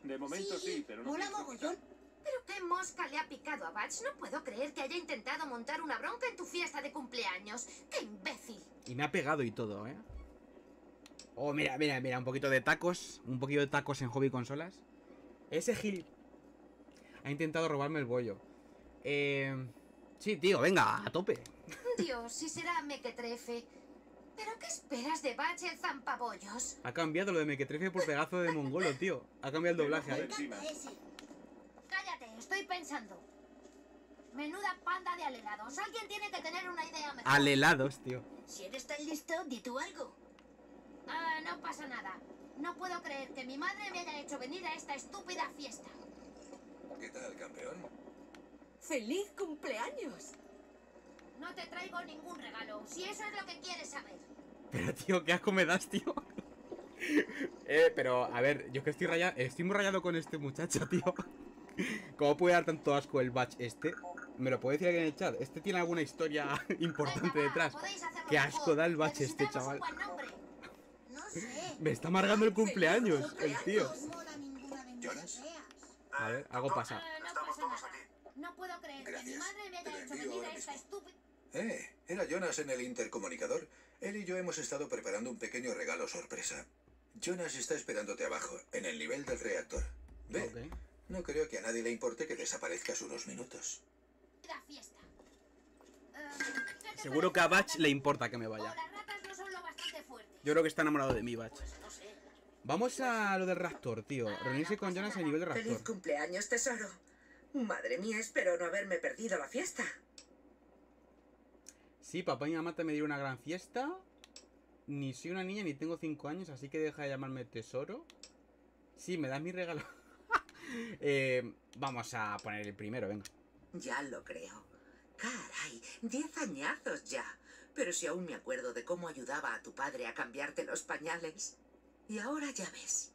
De momento sí, pero no. Mola mogollón. Pero qué mosca le ha picado a Batch. No puedo creer que haya intentado montar una bronca en tu fiesta de cumpleaños. ¡Qué imbécil! Y me ha pegado y todo, ¿eh? Oh, mira, mira, mira. Un poquito de tacos. Un poquito de tacos en Hobby Consolas. Ese gil ha intentado robarme el bollo. Sí, tío, venga, a tope. Dios, si será mequetrefe. ¿Pero qué esperas de Batch el zampabollos? Ha cambiado lo de mequetrefe por pedazo de mongolo, tío. Ha cambiado el doblaje ahí. Cállate, estoy pensando. Menuda panda de alelados. Alguien tiene que tener una idea mejor. Alelados, tío. Si eres tan listo, di tú algo. Ah, no pasa nada. No puedo creer que mi madre me haya hecho venir a esta estúpida fiesta. ¿Qué tal, campeón? ¡Feliz cumpleaños! No te traigo ningún regalo, si eso es lo que quieres saber. Pero, tío, qué asco me das, tío. Pero, a ver, yo es que estoy rayado. Estoy muy rayado con este muchacho, tío. ¿Cómo puede dar tanto asco el batch este? ¿Me lo puede decir alguien en el chat? Este tiene alguna historia importante detrás. Qué asco da el batch este, chaval. Me está amargando el cumpleaños, el tío. A ver, hago pasar. No puedo creer que mi madre me haya hecho venir a esta estúpida. Era Jonas en el intercomunicador. Él y yo hemos estado preparando un pequeño regalo sorpresa. Jonas está esperándote abajo, en el nivel del reactor. Ve, okay. No creo que a nadie le importe que desaparezcas unos minutos. La fiesta. Seguro que a Batch le importa que me vaya. Yo creo que está enamorado de mí, Batch. Vamos a lo del reactor, tío. Reunirse con Jonas en el nivel del reactor. ¡Feliz cumpleaños, tesoro! Madre mía, espero no haberme perdido la fiesta. Sí, papá y mamá te me dieron una gran fiesta. Ni soy una niña ni tengo 5 años, así que deja de llamarme tesoro. Sí, me das mi regalo. Vamos a poner el primero, venga. Ya lo creo. Caray, 10 añazos ya. Pero si aún me acuerdo de cómo ayudaba a tu padre a cambiarte los pañales. Y ahora ya ves.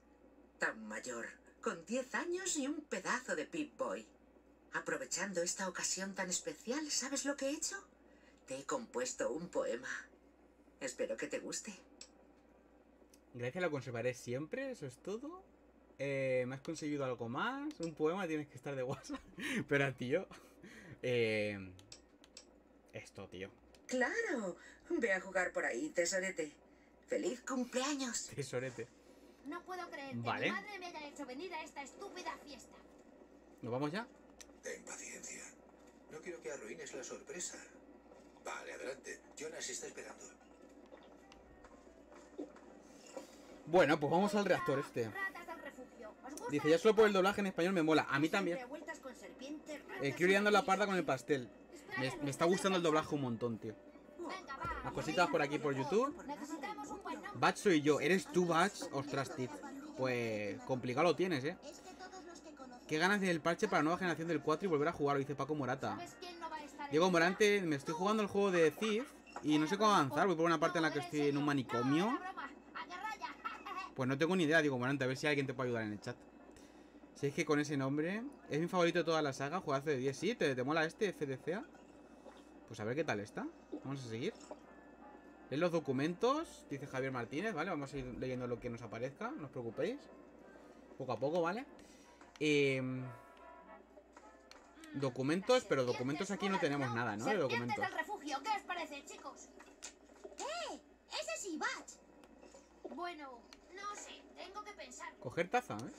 Tan mayor, con 10 años y un pedazo de Pip-Boy. Aprovechando esta ocasión tan especial, ¿sabes lo que he hecho? Te he compuesto un poema. Espero que te guste. Gracias, lo conservaré siempre, eso es todo. ¿Me has conseguido algo más? Un poema, tienes que estar de WhatsApp. Pero, tío... esto, tío. ¡Claro! Ve a jugar por ahí, tesorete. ¡Feliz cumpleaños! Tesorete. No puedo creer que mi madre me haya hecho venir a esta estúpida fiesta. ¿Nos vamos ya? Ten paciencia. No quiero que arruines la sorpresa. Vale, adelante. Jonas está esperando. Bueno, pues vamos al reactor este. Dice, ya solo por el doblaje en español me mola. A mí también. Estoy liando la parda con el pastel. Me está gustando el doblaje un montón, tío. Las cositas por aquí por YouTube. Batch soy yo. ¿Eres tú, Batch? Ostras, Thief. Pues complicado lo tienes, ¿eh? Qué ganas del parche para nueva generación del 4 y volver a jugar, lo dice Paco Morata. Diego Morante, me estoy jugando el juego de Thief y no sé cómo avanzar. Voy por una parte en la que estoy en un manicomio. Pues no tengo ni idea, Diego Morante. A ver si alguien te puede ayudar en el chat. Si es que con ese nombre... Es mi favorito de toda la saga. Juegazo de 10. Sí, ¿te mola este FDCA? Pues a ver qué tal está. Vamos a seguir. Leen los documentos, dice Javier Martínez. Vale, vamos a ir leyendo lo que nos aparezca. No os preocupéis. Poco a poco, ¿vale? Documentos, pero documentos aquí no tenemos nada, ¿no? De documentos. Serpientes del refugio, ¿qué os parece, chicos? ¡Eh! ¡Ese sí, Batch! Bueno, no sé, tengo que pensar. Coger taza, ¿eh?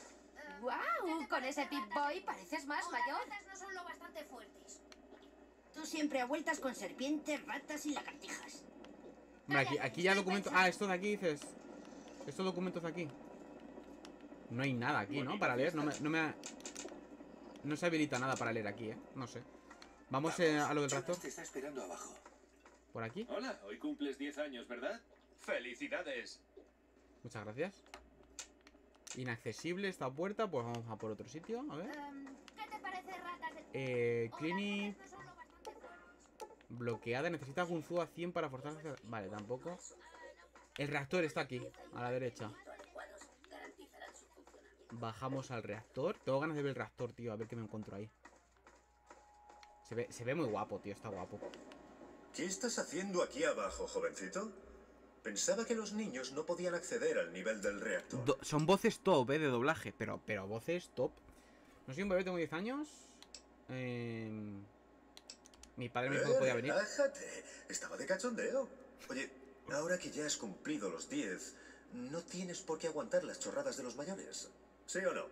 ¡Guau! Con ese Pip-Boy pareces más mayor. Las no son lo bastante fuertes. Tú siempre a vueltas con serpientes, ratas y lagartijas. Mira, aquí ya documentos... Ah, esto de aquí dices... Estos documentos de aquí. No hay nada aquí, ¿no? Para leer, no se habilita nada para leer aquí, ¿eh? No sé. Vamos a lo del reactor. Te está esperando abajo. ¿Por aquí? Hola, hoy cumples 10 años, ¿verdad? ¡Felicidades! Muchas gracias. Inaccesible esta puerta, pues vamos a por otro sitio, a ver. ¿Qué te parece, ratas? Clinic... Bloqueada, necesita Gunzúa 100 para forzar... Vale, tampoco. El reactor está aquí, a la derecha. Bajamos al reactor. Tengo ganas de ver el reactor, tío. A ver qué me encuentro ahí. Se ve muy guapo, tío. Está guapo. ¿Qué estás haciendo aquí abajo, jovencito? Pensaba que los niños no podían acceder al nivel del reactor. Son voces top, de doblaje. Pero voces top. No soy un bebé, tengo 10 años. Mi padre me dijo que podía venir. Relájate. Estaba de cachondeo. Oye, ahora que ya has cumplido los 10, no tienes por qué aguantar las chorradas de los mayores. ¿Sí o no?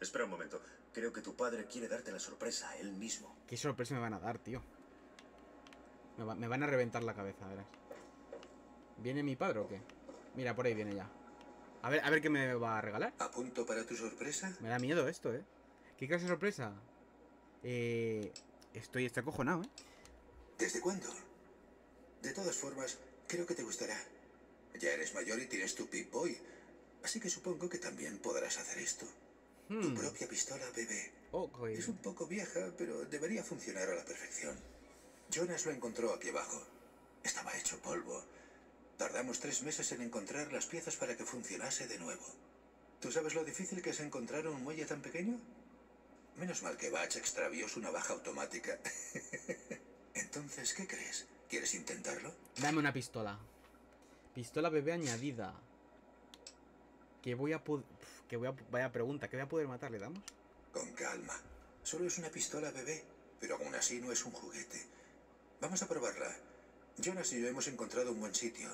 Espera un momento. Creo que tu padre quiere darte la sorpresa a él mismo. ¿Qué sorpresa me van a dar, tío? Me van a reventar la cabeza, verás. ¿Viene mi padre o qué? Mira, por ahí viene ya. A ver qué me va a regalar. ¿A punto para tu sorpresa? Me da miedo esto, ¿eh? ¿Qué clase de sorpresa? Estoy acojonado, ¿eh? ¿Desde cuándo? De todas formas, creo que te gustará. Ya eres mayor y tienes tu Pip-Boy. Así que supongo que también podrás hacer esto. Tu propia pistola, bebé. Okay. Es un poco vieja, pero debería funcionar a la perfección. Jonas lo encontró aquí abajo. Estaba hecho polvo. Tardamos 3 meses en encontrar las piezas para que funcionase de nuevo. ¿Tú sabes lo difícil que es encontrar un muelle tan pequeño? Menos mal que Batch extravió su navaja automática. Entonces, ¿qué crees? ¿Quieres intentarlo? Dame una pistola. Pistola bebé añadida. Que voy a poder... Vaya pregunta, ¿qué voy a poder matar? ¿Le damos? Con calma. Solo es una pistola bebé, pero aún así no es un juguete. Vamos a probarla. Jonas y yo hemos encontrado un buen sitio.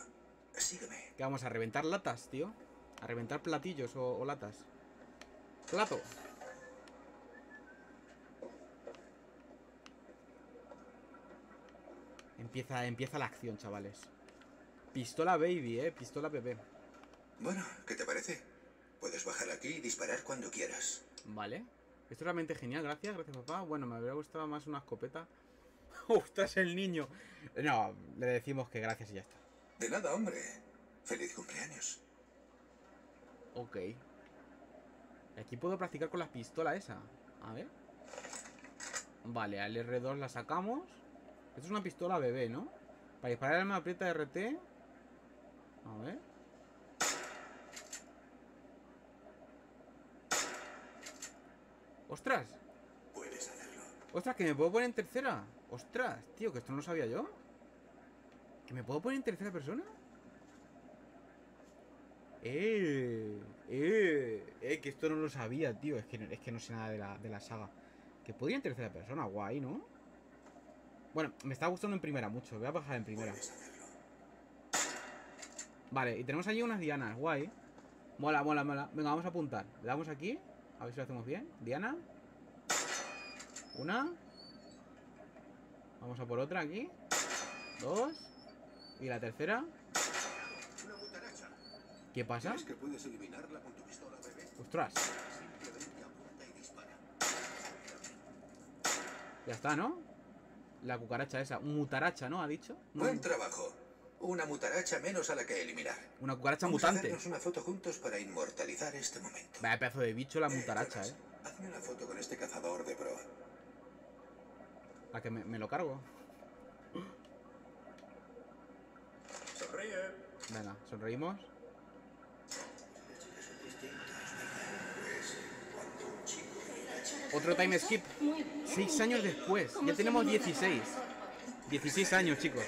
Sígueme. ¿Qué vamos a reventar latas, tío? A reventar platillos o latas. ¡Plato! Empieza la acción, chavales. Pistola baby, pistola bebé. Bueno, ¿qué te parece? Puedes bajar aquí y disparar cuando quieras. Vale. Esto es realmente genial, gracias papá. Bueno, me habría gustado más una escopeta. ¡Ostras, el niño! No, le decimos que gracias y ya está. De nada, hombre. Feliz cumpleaños. Ok. Aquí puedo practicar con la pistola esa. A ver. Vale, al R2 la sacamos. Esto es una pistola bebé, ¿no? Para disparar el arma aprieta RT. A ver. ¡Ostras! Puedes hacerlo. ¡Ostras, que me puedo poner en tercera! ¡Ostras, tío, que esto no lo sabía yo! ¿Que me puedo poner en tercera persona? Que esto no lo sabía, tío. Es que no sé nada de la saga. Que puedo ir en tercera persona, guay, ¿no? Bueno, me está gustando en primera mucho. Voy a bajar en primera. Vale, y tenemos allí unas dianas, guay. Mola, mola, mola. Venga, vamos a apuntar. Le damos aquí. A ver si lo hacemos bien. Diana. Una. Vamos a por otra aquí. Dos. Y la tercera. ¿Qué pasa? ¿Crees que puedes eliminarla con tu pistola, bebé? ¡Ostras! Simplemente apunta y dispara. Ya está, ¿no? La cucaracha esa, mutaracha, ¿no? Ha dicho. Buen trabajo. Una mutaracha menos a la que eliminar. Una cucaracha mutante. Vamos a hacernos una foto juntos para inmortalizar este momento. Vaya pedazo de bicho la mutaracha, Jonas, hazme una foto con este cazador de proa. A que me lo cargo. Sonríe. Venga, sonreímos. Otro time skip. 6 años después. Ya tenemos 16. 16 años, chicos.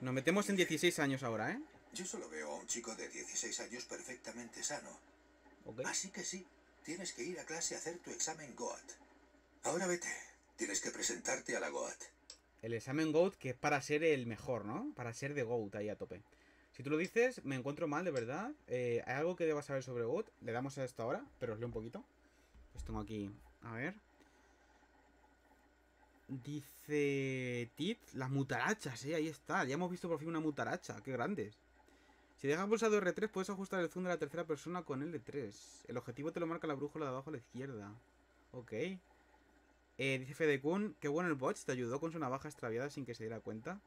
Nos metemos en 16 años ahora, ¿eh? Yo solo veo a un chico de 16 años perfectamente sano. Okay. Así que sí, tienes que ir a clase a hacer tu examen GOAT. Ahora vete. Tienes que presentarte a la GOAT. El examen GOAT, que es para ser el mejor, ¿no? Para ser de GOAT ahí a tope. Si tú lo dices, me encuentro mal, de verdad. Hay algo que debas saber sobre GOAT. Le damos a esto ahora, pero os leo un poquito. Pues tengo aquí, a ver. Dice... Tit, las mutarachas, ahí está. Ya hemos visto por fin una mutaracha, qué grandes. Si dejas pulsado R3, puedes ajustar el zoom de la tercera persona con L3. El objetivo te lo marca la brújula de abajo a la izquierda. Ok. Dice Fedekun, qué bueno el bot, te ayudó con su navaja extraviada sin que se diera cuenta.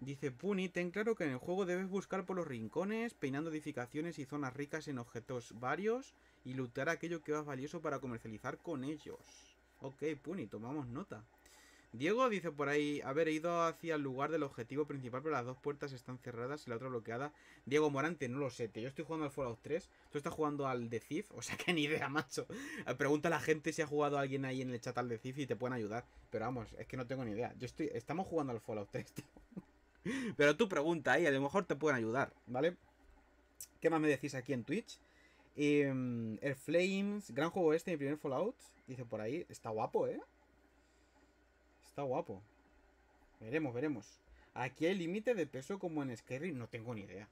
Dice Puni, ten claro que en el juego debes buscar por los rincones, peinando edificaciones y zonas ricas en objetos varios y lootear aquello que más valioso para comercializar con ellos. Ok, Puni, tomamos nota. Diego dice por ahí, haber ido hacia el lugar del objetivo principal, pero las dos puertas están cerradas y la otra bloqueada. Diego Morante, no lo sé, tío. Yo estoy jugando al Fallout 3, tú estás jugando al The Thief, o sea que ni idea, macho. Pregunta a la gente si ha jugado a alguien ahí en el chat al The Thief y te pueden ayudar. Pero vamos, es que no tengo ni idea. Estamos jugando al Fallout 3, tío. Pero tú pregunta ahí, a lo mejor te pueden ayudar, ¿vale? ¿Qué más me decís aquí en Twitch? Airflames, gran juego este, mi primer Fallout. Dice por ahí, está guapo, ¿eh? Está guapo. Veremos, veremos. Aquí hay límite de peso como en Skyrim, no tengo ni idea.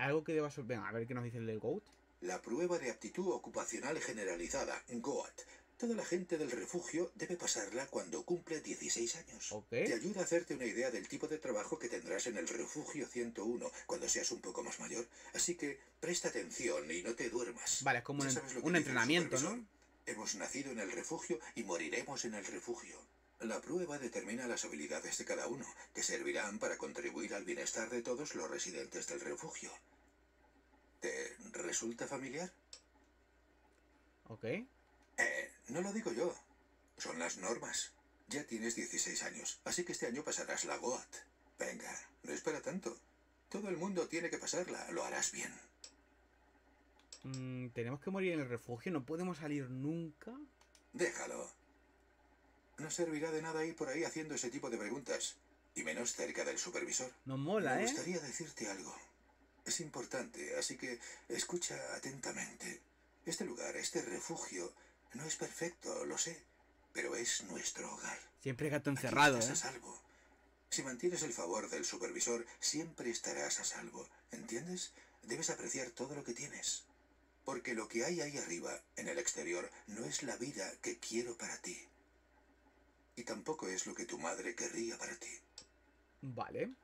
Algo que deba... Venga, a ver qué nos dice el del GOAT. La prueba de aptitud ocupacional generalizada, GOAT. Toda la gente del refugio debe pasarla cuando cumple 16 años. Okay. Te ayuda a hacerte una idea del tipo de trabajo que tendrás en el refugio 101 cuando seas un poco más mayor. Así que presta atención y no te duermas. Vale, es como un entrenamiento, ¿no? Hemos nacido en el refugio y moriremos en el refugio. La prueba determina las habilidades de cada uno, que servirán para contribuir al bienestar de todos los residentes del refugio. ¿Te resulta familiar? Ok. No lo digo yo. Son las normas. Ya tienes 16 años, así que este año pasarás la GOAT. Venga, no es para tanto. Todo el mundo tiene que pasarla, lo harás bien. Tenemos que morir en el refugio, no podemos salir nunca. Déjalo. No servirá de nada ir por ahí haciendo ese tipo de preguntas. Y menos cerca del supervisor. Nos mola, Me gustaría decirte algo. Es importante, así que escucha atentamente. Este lugar, este refugio, no es perfecto, lo sé. Pero es nuestro hogar. Siempre gato encerrado, aquí estás a salvo. Si mantienes el favor del supervisor, siempre estarás a salvo. ¿Entiendes? Debes apreciar todo lo que tienes. Porque lo que hay ahí arriba, en el exterior, no es la vida que quiero para ti. Y tampoco es lo que tu madre querría para ti. Vale.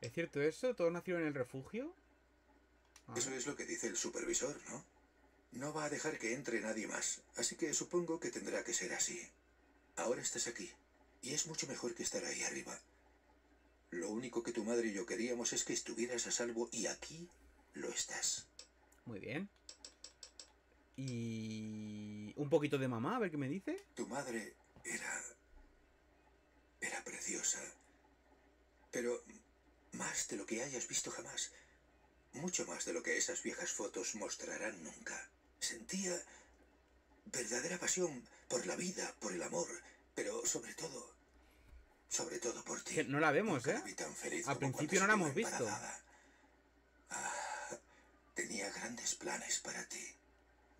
¿Es cierto eso? ¿Todos nacieron en el refugio? Ah. Eso es lo que dice el supervisor, ¿no? No va a dejar que entre nadie más, así que supongo que tendrá que ser así. Ahora estás aquí, y es mucho mejor que estar ahí arriba. Lo único que tu madre y yo queríamos es que estuvieras a salvo, y aquí lo estás. Muy bien. Y... un poquito de mamá, a ver qué me dice. Tu madre era preciosa, pero más de lo que hayas visto jamás. Mucho más de lo que esas viejas fotos mostrarán nunca. Sentía verdadera pasión por la vida, por el amor, pero sobre todo por ti. Que no la vemos, ¿eh? Al principio no la hemos visto. Ah, tenía grandes planes para ti.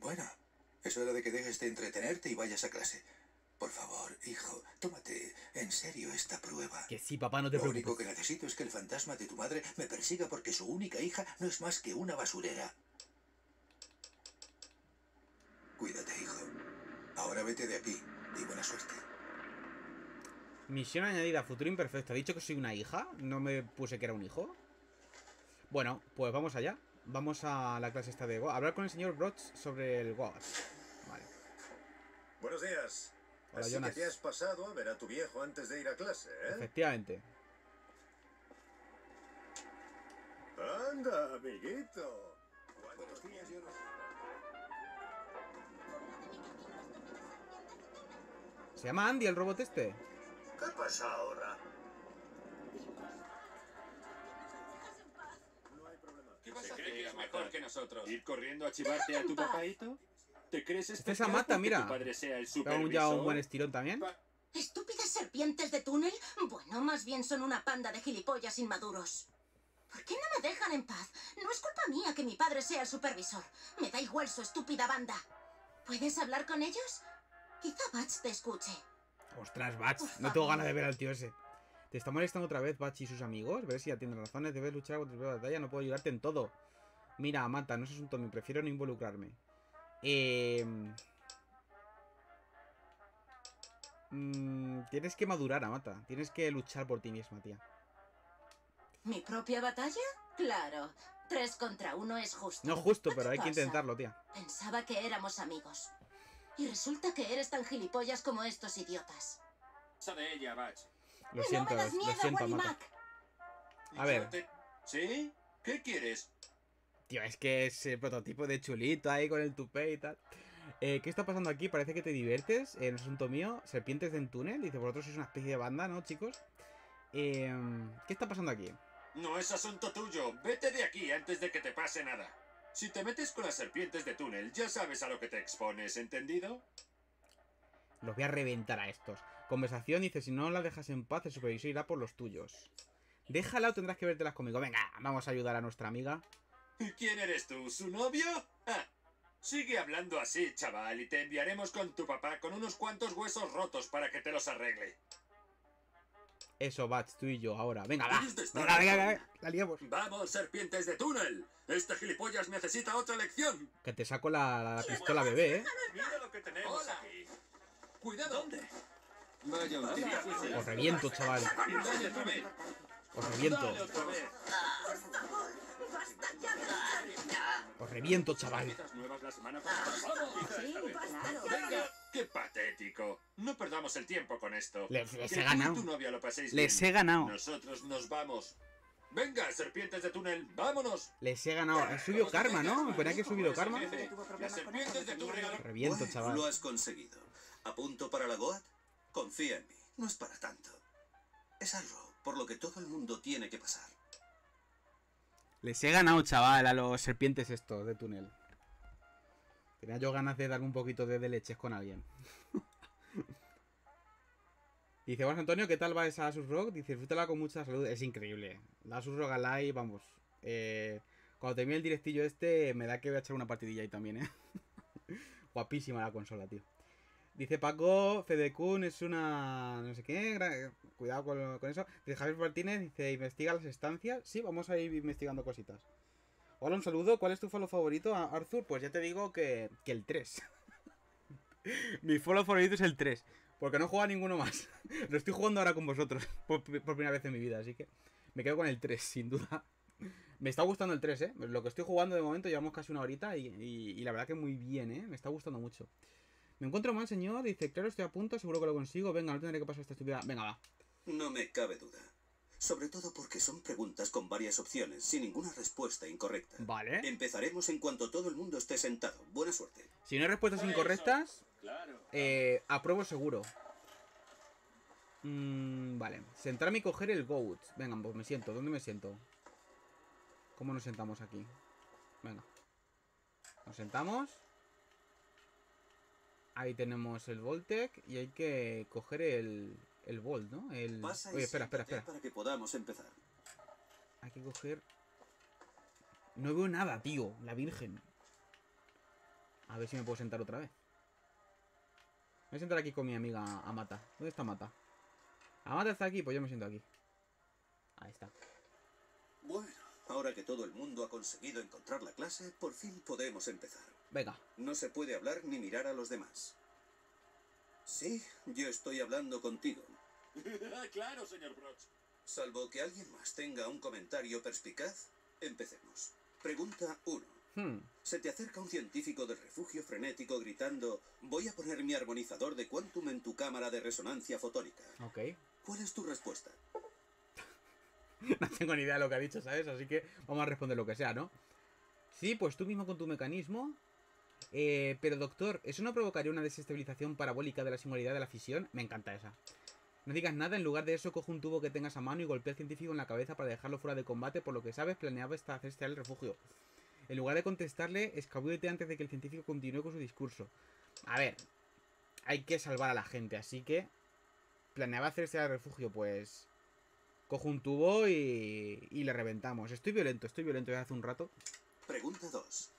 Bueno, es hora de que dejes de entretenerte y vayas a clase. Por favor, hijo, tómate en serio esta prueba. Que sí, papá, no te preocupes. Lo único que necesito es que el fantasma de tu madre me persiga porque su única hija no es más que una basurera. Cuídate, hijo. Ahora vete de aquí y buena suerte. Misión añadida, futuro imperfecto. ¿Ha dicho que soy una hija? ¿No me puse que era un hijo? Bueno, pues vamos allá. Vamos a la clase esta de GOAT. Hablar con el señor Broch sobre el GOAT. Vale. Buenos días. Hola, Jonas. Así que te has pasado a ver a tu viejo antes de ir a clase, ¿eh? Efectivamente. Anda, amiguito. Buenos días, Jonas. Se llama Andy el robot este. ¿Qué pasa ahora? No hay problema. ¿Qué pasa? ¿Se cree que es mejor que nosotros? Ir corriendo a chivarte a tu papaito. ¿Te crees esa mata, mira? Tu padre sea el supervisor. Ya un buen estirón también. ¿Estúpidas serpientes de túnel? Bueno, más bien son una panda de gilipollas inmaduros. ¿Por qué no me dejan en paz? No es culpa mía que mi padre sea el supervisor. Me da igual su estúpida banda. ¿Puedes hablar con ellos? Quizá Batch te escuche. Ostras, Batch. No tengo ganas de ver al tío ese. Te está molestando otra vez, Batch y sus amigos. Ver si ya tienes razones. Debes luchar contra la batalla. No puedo ayudarte en todo. Mira, Mata, no es asunto mío. Prefiero no involucrarme. Tienes que madurar, Amata. Tienes que luchar por ti misma, tía. ¿Mi propia batalla? Claro. 3 contra 1 es justo. No justo, pero hay que intentarlo, tía. Pensaba que éramos amigos. Y resulta que eres tan gilipollas como estos idiotas. De ella, Batch. Lo siento, no me das miedo, lo siento, Amata. A ver. ¿Sí? ¿Qué quieres? Tío, es que es el prototipo de chulito ahí con el tupé y tal. ¿Qué está pasando aquí? Parece que te diviertes. No es asunto mío. Serpientes de un túnel. Dice, vosotros sois una especie de banda, ¿no, chicos? ¿Qué está pasando aquí? No es asunto tuyo. Vete de aquí antes de que te pase nada. Si te metes con las serpientes de túnel, ya sabes a lo que te expones, ¿entendido? Los voy a reventar a estos. Conversación dice, si no la dejas en paz, el supervisor irá por los tuyos. Déjala o tendrás que vértelas conmigo. Venga, vamos a ayudar a nuestra amiga. ¿Y quién eres tú? ¿Su novio? ¡Ja! Sigue hablando así, chaval, y te enviaremos con tu papá con unos cuantos huesos rotos para que te los arregle. Eso, Batch, tú y yo, ahora. Venga, va. Venga, la liamos. Vamos, serpientes de túnel. Este gilipollas necesita otra lección. Que te saco la pistola, bebé, ¿eh? Mira lo que tenemos. Hola. Aquí. Cuidado. ¿Dónde? Vaya, vaya. Os reviento, chaval. Os reviento. Os reviento, chaval. Venga, qué patético. No perdamos el tiempo con esto. Les he ganado. Les he ganado. Nosotros nos vamos. Venga, serpientes de túnel, vámonos. Les he ganado. He subido karma, ¿no? Me ponía que he subido karma. Las serpientes de túnel. Reviento, chaval. Lo has conseguido. ¿A punto para la GOAT? Confía en mí, no es para tanto. Es algo por lo que todo el mundo tiene que pasar. Les he ganado, chaval, a los serpientes estos de túnel. Tenía yo ganas de dar un poquito de leches con alguien. Dice, bueno, Antonio, ¿qué tal va esa Asus ROG? Dice, disfrútala con mucha salud. Es increíble. La Asus ROG Alive, vamos. Cuando termine el directillo este, me da que voy a echar una partidilla ahí también, ¿eh? Guapísima la consola, tío. Dice Paco, Fedekun es una... no sé qué, cuidado con eso. Dice Javier Martínez, dice, investiga las estancias. Sí, vamos a ir investigando cositas. Hola, un saludo. ¿Cuál es tu follow favorito, Arthur? Pues ya te digo que el 3. Mi follow favorito es el 3. Porque no juega ninguno más. Lo estoy jugando ahora con vosotros por primera vez en mi vida, así que me quedo con el 3, sin duda. Me está gustando el 3, ¿eh? Lo que estoy jugando de momento, llevamos casi una horita y la verdad que muy bien, ¿eh? Me está gustando mucho. Me encuentro mal, señor. Dice, claro, estoy a punto, seguro que lo consigo. Venga, no tendré que pasar esta estupidez. Venga, va. No me cabe duda. Sobre todo porque son preguntas con varias opciones, sin ninguna respuesta incorrecta. Vale. Empezaremos en cuanto todo el mundo esté sentado. Buena suerte. Si no hay respuestas incorrectas, apruebo seguro. Vale. Sentarme y coger el GOAT. Venga, pues me siento. ¿Dónde me siento? ¿Cómo nos sentamos aquí? Venga. Nos sentamos. Ahí tenemos el Vault-Tec y hay que coger el Vault, ¿no? Oye, espera. Para que podamos empezar. Hay que coger... No veo nada, tío. La Virgen. A ver si me puedo sentar otra vez. Me voy a sentar aquí con mi amiga Amata. ¿Dónde está Amata? Amata está aquí, pues yo me siento aquí. Ahí está. Bueno. Ahora que todo el mundo ha conseguido encontrar la clase, por fin podemos empezar. Venga. No se puede hablar ni mirar a los demás. Sí, yo estoy hablando contigo. Claro, señor Broch. Salvo que alguien más tenga un comentario perspicaz, empecemos. Pregunta 1. Se te acerca un científico del refugio frenético gritando, voy a poner mi armonizador de quantum en tu cámara de resonancia fotónica. Ok. ¿Cuál es tu respuesta? No tengo ni idea de lo que ha dicho, ¿sabes? Así que vamos a responder lo que sea, ¿no? Sí, pues tú mismo con tu mecanismo. Pero doctor, ¿eso no provocaría una desestabilización parabólica de la singularidad de la fisión? Me encanta esa. No digas nada, en lugar de eso coge un tubo que tengas a mano y golpea al científico en la cabeza para dejarlo fuera de combate. Por lo que sabes, planeaba hacerse al refugio. En lugar de contestarle, escabúdete antes de que el científico continúe con su discurso. A ver, hay que salvar a la gente, así que... Planeaba hacerse al refugio, pues... Cojo un tubo y le reventamos. Estoy violento desde hace un rato. Pregunta 2.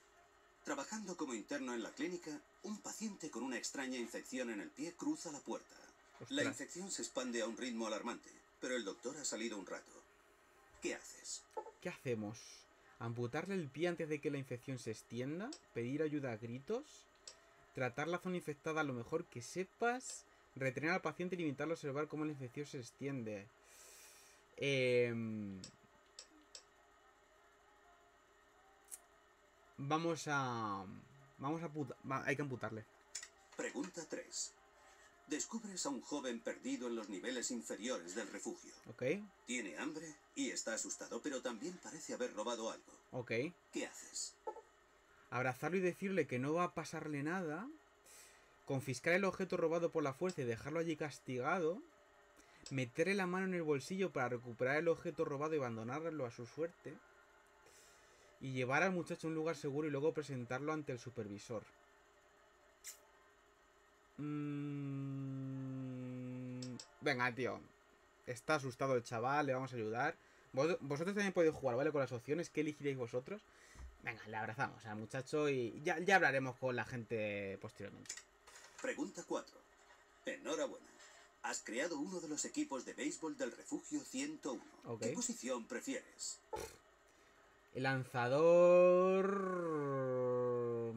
Trabajando como interno en la clínica, un paciente con una extraña infección en el pie cruza la puerta. Ostras. La infección se expande a un ritmo alarmante, pero el doctor ha salido un rato. ¿Qué haces? ¿Qué hacemos? ¿Amputarle el pie antes de que la infección se extienda? ¿Pedir ayuda a gritos? ¿Tratar la zona infectada lo mejor que sepas? ¿Retener al paciente y limitarlo a observar cómo la infección se extiende? Hay que amputarle. Pregunta 3. Descubres a un joven perdido en los niveles inferiores del refugio. Ok. Tiene hambre y está asustado, pero también parece haber robado algo. Ok. ¿Qué haces? Abrazarlo y decirle que no va a pasarle nada. Confiscar el objeto robado por la fuerza y dejarlo allí castigado. Meterle la mano en el bolsillo para recuperar el objeto robado y abandonarlo a su suerte. Y llevar al muchacho a un lugar seguro y luego presentarlo ante el supervisor. Venga, tío. Está asustado el chaval, le vamos a ayudar. Vosotros también podéis jugar, ¿vale? Con las opciones que elegiréis vosotros. Venga, le abrazamos al muchacho y ya hablaremos con la gente posteriormente. Pregunta 4. Enhorabuena. Has creado uno de los equipos de béisbol del refugio 101. Okay. ¿Qué posición prefieres? El lanzador...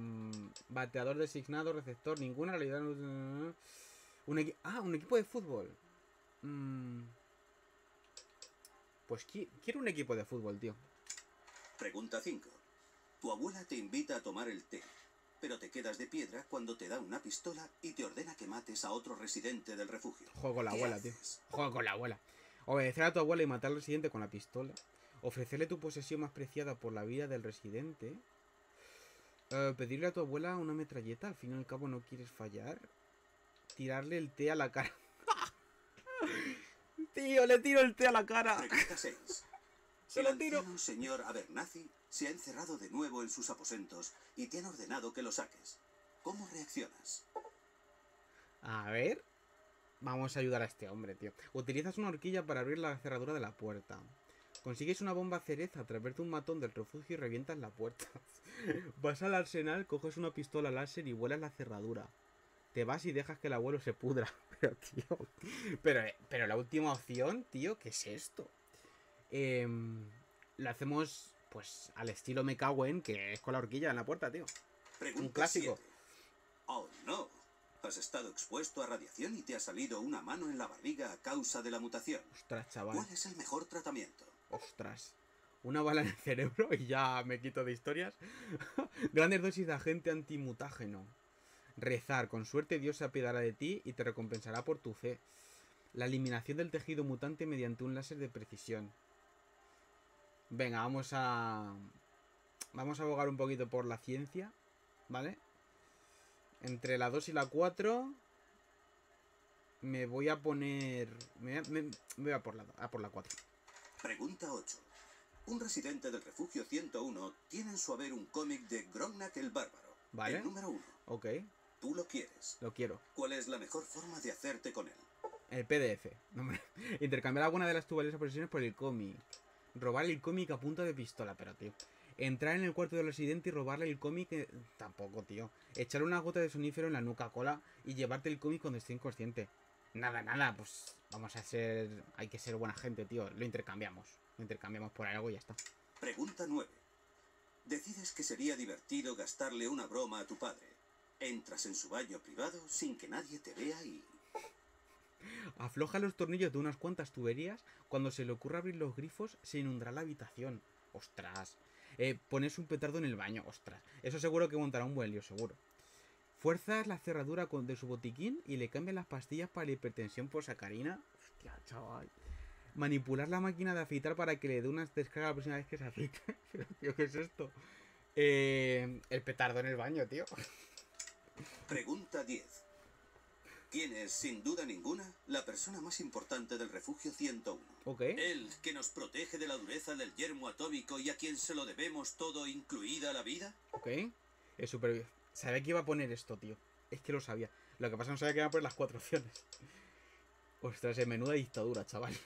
Bateador designado, receptor, ninguna realidad... Un equipo de fútbol. Pues quiero un equipo de fútbol, tío. Pregunta 5. Tu abuela te invita a tomar el té. Pero te quedas de piedra cuando te da una pistola y te ordena que mates a otro residente del refugio. Juego con la abuela, tío. Juego con la abuela. Obedecer a tu abuela y matar al residente con la pistola. Ofrecerle tu posesión más preciada por la vida del residente. Pedirle a tu abuela una metralleta. Al fin y al cabo no quieres fallar. Tirarle el té a la cara. Tío, le tiro el té a la cara. 36. Se lo tiro. El señor Abernathy se ha encerrado de nuevo en sus aposentos y te han ordenado que lo saques. ¿Cómo reaccionas? A ver. Vamos a ayudar a este hombre, tío. Utilizas una horquilla para abrir la cerradura de la puerta. Consigues una bomba cereza a través de un matón del refugio y revientas la puerta. Vas al arsenal, coges una pistola láser y vuelas la cerradura. Te vas y dejas que el abuelo se pudra. Pero, tío... Pero la última opción, tío, ¿qué es esto? Lo hacemos, pues, al estilo me cago en, que es con la horquilla en la puerta, tío. Un clásico. 7. Oh, no. Has estado expuesto a radiación y te ha salido una mano en la barriga a causa de la mutación. Ostras, chaval. ¿Cuál es el mejor tratamiento? Ostras. Una bala en el cerebro y ya me quito de historias. Grandes dosis de agente antimutágeno. Rezar. Con suerte Dios se apiadará de ti y te recompensará por tu fe. La eliminación del tejido mutante mediante un láser de precisión. Venga, vamos a... Vamos a abogar un poquito por la ciencia, ¿vale? Entre la 2 y la 4 me voy a poner... Me voy a por la 4. Pregunta 8. Un residente del refugio 101 tiene en su haber un cómic de Groknak el bárbaro. Vale. El número 1. Ok. Tú lo quieres. Lo quiero. ¿Cuál es la mejor forma de hacerte con él? El PDF. No, hombre. Intercambiar alguna de las tu valiosas posesiones por el cómic. Robar el cómic a punta de pistola, pero tío. Entrar en el cuarto del residente y robarle el cómic... tampoco, tío. Echar una gota de sonífero en la nuca cola y llevarte el cómic cuando esté inconsciente. Nada, nada, pues vamos a ser... Hay que ser buena gente, tío. Lo intercambiamos. Lo intercambiamos por algo y ya está. Pregunta 9. Decides que sería divertido gastarle una broma a tu padre. Entras en su baño privado sin que nadie te vea y... Afloja los tornillos de unas cuantas tuberías. Cuando se le ocurra abrir los grifos, se inundará la habitación. Ostras. Pones un petardo en el baño, ostras. Eso seguro que montará un buen lío, seguro. Fuerzas la cerradura de su botiquín y le cambian las pastillas para la hipertensión por sacarina. Hostia, chaval. Manipular la máquina de afeitar para que le dé unas descargas la próxima vez que se afeite. Pero, tío, ¿qué es esto? El petardo en el baño, tío. Pregunta 10. ¿Quién es, sin duda ninguna, la persona más importante del refugio 101? Ok. Él que nos protege de la dureza del yermo atómico y a quien se lo debemos todo, incluida la vida. Ok. Es súper bien. Sabía que iba a poner esto, tío. Es que lo sabía. Lo que pasa, no sabía que iba a poner las 4 opciones. Ostras, menuda dictadura, chaval.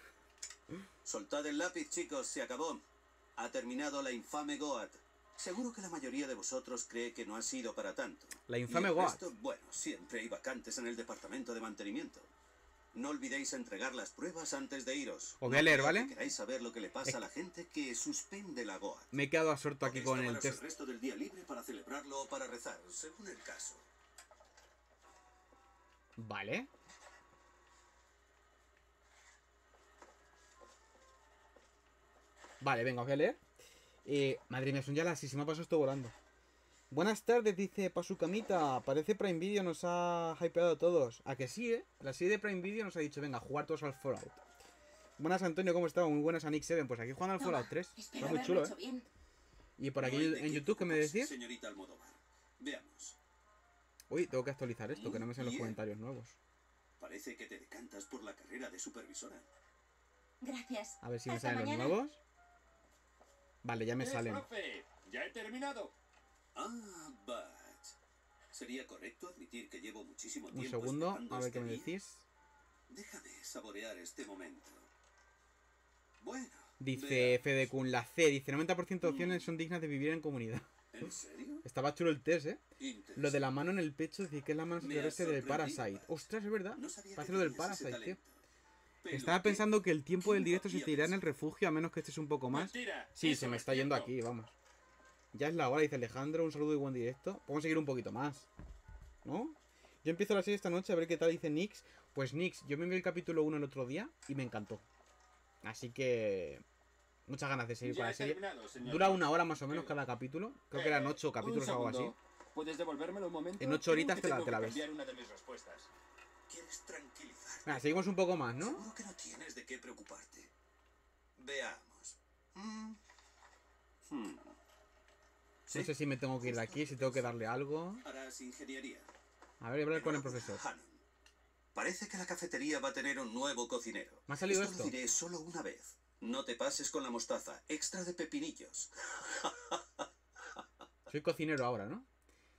Soltad el lápiz, chicos. Se acabó. Ha terminado la infame GOAT. Seguro que la mayoría de vosotros cree que no ha sido para tanto. La infame GOAT. Bueno, siempre hay vacantes en el departamento de mantenimiento. No olvidéis entregar las pruebas antes de iros. Os voy a leer, ¿vale? Queráis saber lo que le pasa a la gente que suspende la GOAT. Me he quedado absorto aquí con el texto. El resto del día libre para celebrarlo o para rezar, según el caso. Vale. Vale, venga, os voy a leer. Madre mía, son ya las 6, se me ha pasado esto volando. Buenas tardes, dice Pasukamita. Parece Prime Video nos ha hypeado a todos. ¿A que sí, eh? La serie de Prime Video nos ha dicho, venga, jugar todos al Fallout. Buenas, Antonio, ¿cómo estás? Muy buenas a Nick7. Pues aquí jugando al Fallout 3. Está muy chulo, ¿eh? Bien. Y por aquí en YouTube, ¿qué me decís? Señorita Almodóvar, veamos. Uy, tengo que actualizar esto, que no me salen los comentarios nuevos. Parece que te decantas por la carrera de supervisora. Gracias. A ver si me salen los nuevos. Vale, ya me salen. Profe, ya he terminado. Ah, Batch. Sería correcto admitir que llevo muchísimo tiempo. Un segundo, a ver qué me decís. Déjame saborear este momento. Bueno. Dice Fedekun, la C. Dice 90% de opciones son dignas de vivir en comunidad. ¿En serio? Estaba chulo el test, ¿eh? Lo de la mano en el pecho, dice que es la mano celeste del Parasite. Batch. Ostras, es verdad. No sabía que del Parasite, tío. Estaba pensando que el tiempo del directo se tirará en el refugio, a menos que este es un poco más. Sí, se me está yendo aquí, vamos. Ya es la hora, dice Alejandro. Un saludo y buen directo. Podemos seguir un poquito más, ¿no? Yo empiezo la serie esta noche, a ver qué tal, dice Nix. Pues Nix, yo me envié el capítulo 1 el otro día y me encantó. Así que... muchas ganas de seguir con la serie. Dura una hora más o menos cada capítulo. Creo que eran 8 capítulos o algo así. ¿Puedes devolvérmelo un momento? En 8 horitas te la ves. ¿Quieres tranquilizarte? Nah, seguimos un poco más, ¿no? Seguro que no tienes de qué preocuparte. Veamos. ¿Sí? No sé si me tengo que ir de aquí, si tengo que darle algo. Harás ingeniería. A ver, voy a hablar con el profesor. Hannon. Parece que la cafetería va a tener un nuevo cocinero. ¿Me ha salido esto? Lo diré solo una vez. No te pases con la mostaza. Extra de pepinillos. Soy cocinero ahora, ¿no?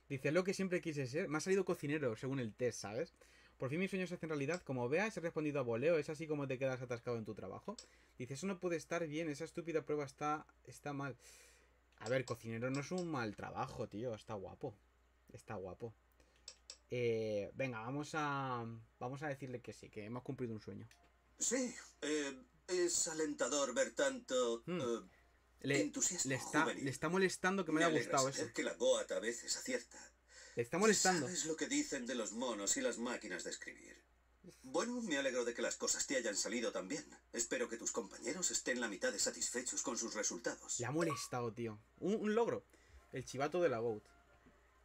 Dice, lo que siempre quise ser. Me ha salido cocinero, según el test, ¿sabes? Por fin mis sueños se hacen realidad. Como veas, he respondido a voleo. ¿Es así como te quedas atascado en tu trabajo? Dice, eso no puede estar bien. Esa estúpida prueba está mal. A ver, cocinero no es un mal trabajo, tío. Está guapo. Está guapo. Venga, vamos a decirle que sí, que hemos cumplido un sueño. Sí, es alentador ver tanto entusiasmo juvenil. Le está molestando que me haya gustado eso. Que la GOAT a veces acierta. Le está molestando. ¿Sabes lo que dicen de los monos y las máquinas de escribir? Bueno, me alegro de que las cosas te hayan salido tan bien. Espero que tus compañeros estén la mitad de satisfechos con sus resultados. Le ha molestado, tío. Un logro. El chivato de la GOAT.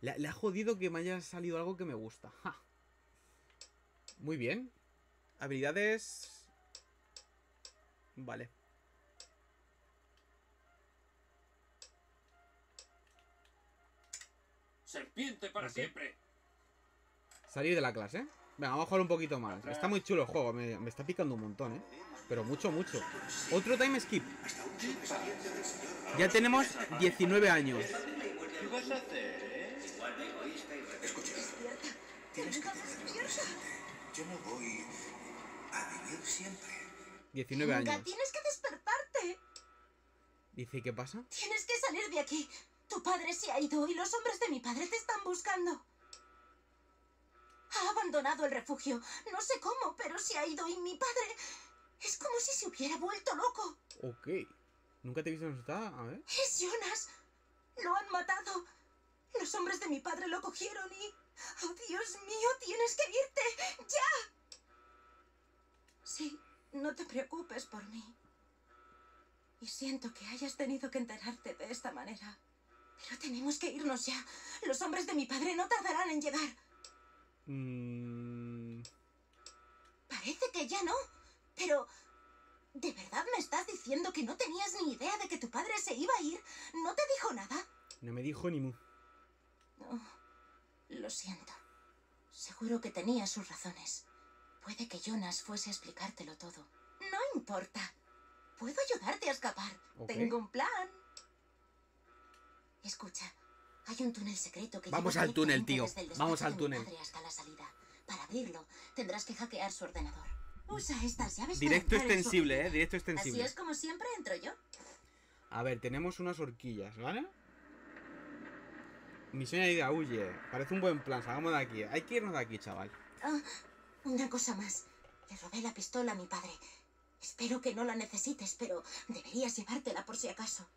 Le ha jodido que me haya salido algo que me gusta. ¡Ja! Muy bien. Habilidades... Vale. Serpiente para siempre. Salir de la clase. Venga, vamos a jugar un poquito más. Está muy chulo el juego. Me está picando un montón, ¿eh? Pero mucho, mucho. Otro time skip. Ya tenemos 19 años. ¿Qué vas a hacer? Escucha, tienes que tenerlo presente. Yo no voy a vivir siempre. 19 años. Venga, tienes que despertarte. Dice, ¿qué pasa? Tienes que salir de aquí. Tu padre se ha ido y los hombres de mi padre te están buscando. Ha abandonado el refugio. No sé cómo, pero se ha ido y mi padre... Es como si se hubiera vuelto loco. Ok. Nunca te he visto asustada, a ver. Es Jonas. Lo han matado. Los hombres de mi padre lo cogieron y... ¡Oh, Dios mío! ¡Tienes que irte! ¡Ya! Sí, no te preocupes por mí. Y siento que hayas tenido que enterarte de esta manera. Pero tenemos que irnos ya. Los hombres de mi padre no tardarán en llegar. Parece que ya no. Pero... ¿de verdad me estás diciendo que no tenías ni idea de que tu padre se iba a ir? ¿No te dijo nada? No me dijo ni mu. No, lo siento. Seguro que tenía sus razones. Puede que Jonas fuese a explicártelo todo. No importa. Puedo ayudarte a escapar. Okay. Tengo un plan. Escucha, hay un túnel secreto que... Vamos al túnel, tío. Vamos al túnel. Hasta la salida. Para abrirlo, tendrás que hackear su ordenador. Usa estas llaves. Directo extensible, directo extensible. Así es como siempre entro yo. A ver, tenemos unas horquillas, ¿vale? Misión añadida, huye. Parece un buen plan, salgamos de aquí. Hay que irnos de aquí, chaval. Ah, una cosa más. Le robé la pistola a mi padre. Espero que no la necesites, pero deberías llevártela por si acaso.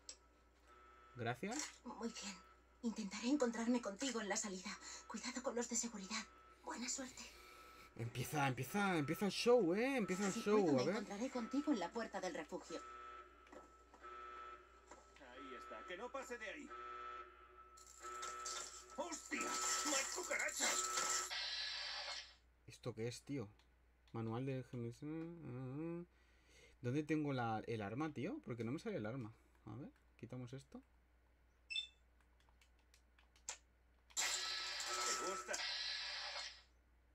Gracias. Muy bien. Intentaré encontrarme contigo en la salida. Cuidado con los de seguridad. Buena suerte. Empieza el show, Empieza el show, a ver. Me encontraré contigo en la puerta del refugio. Ahí está, que no pase de ahí. ¡Hostia! ¡No hay cucarachas! ¿Esto qué es, tío? Manual de... ¿Dónde tengo el arma, tío? Porque no me sale el arma. A ver, quitamos esto. ¿Te gusta?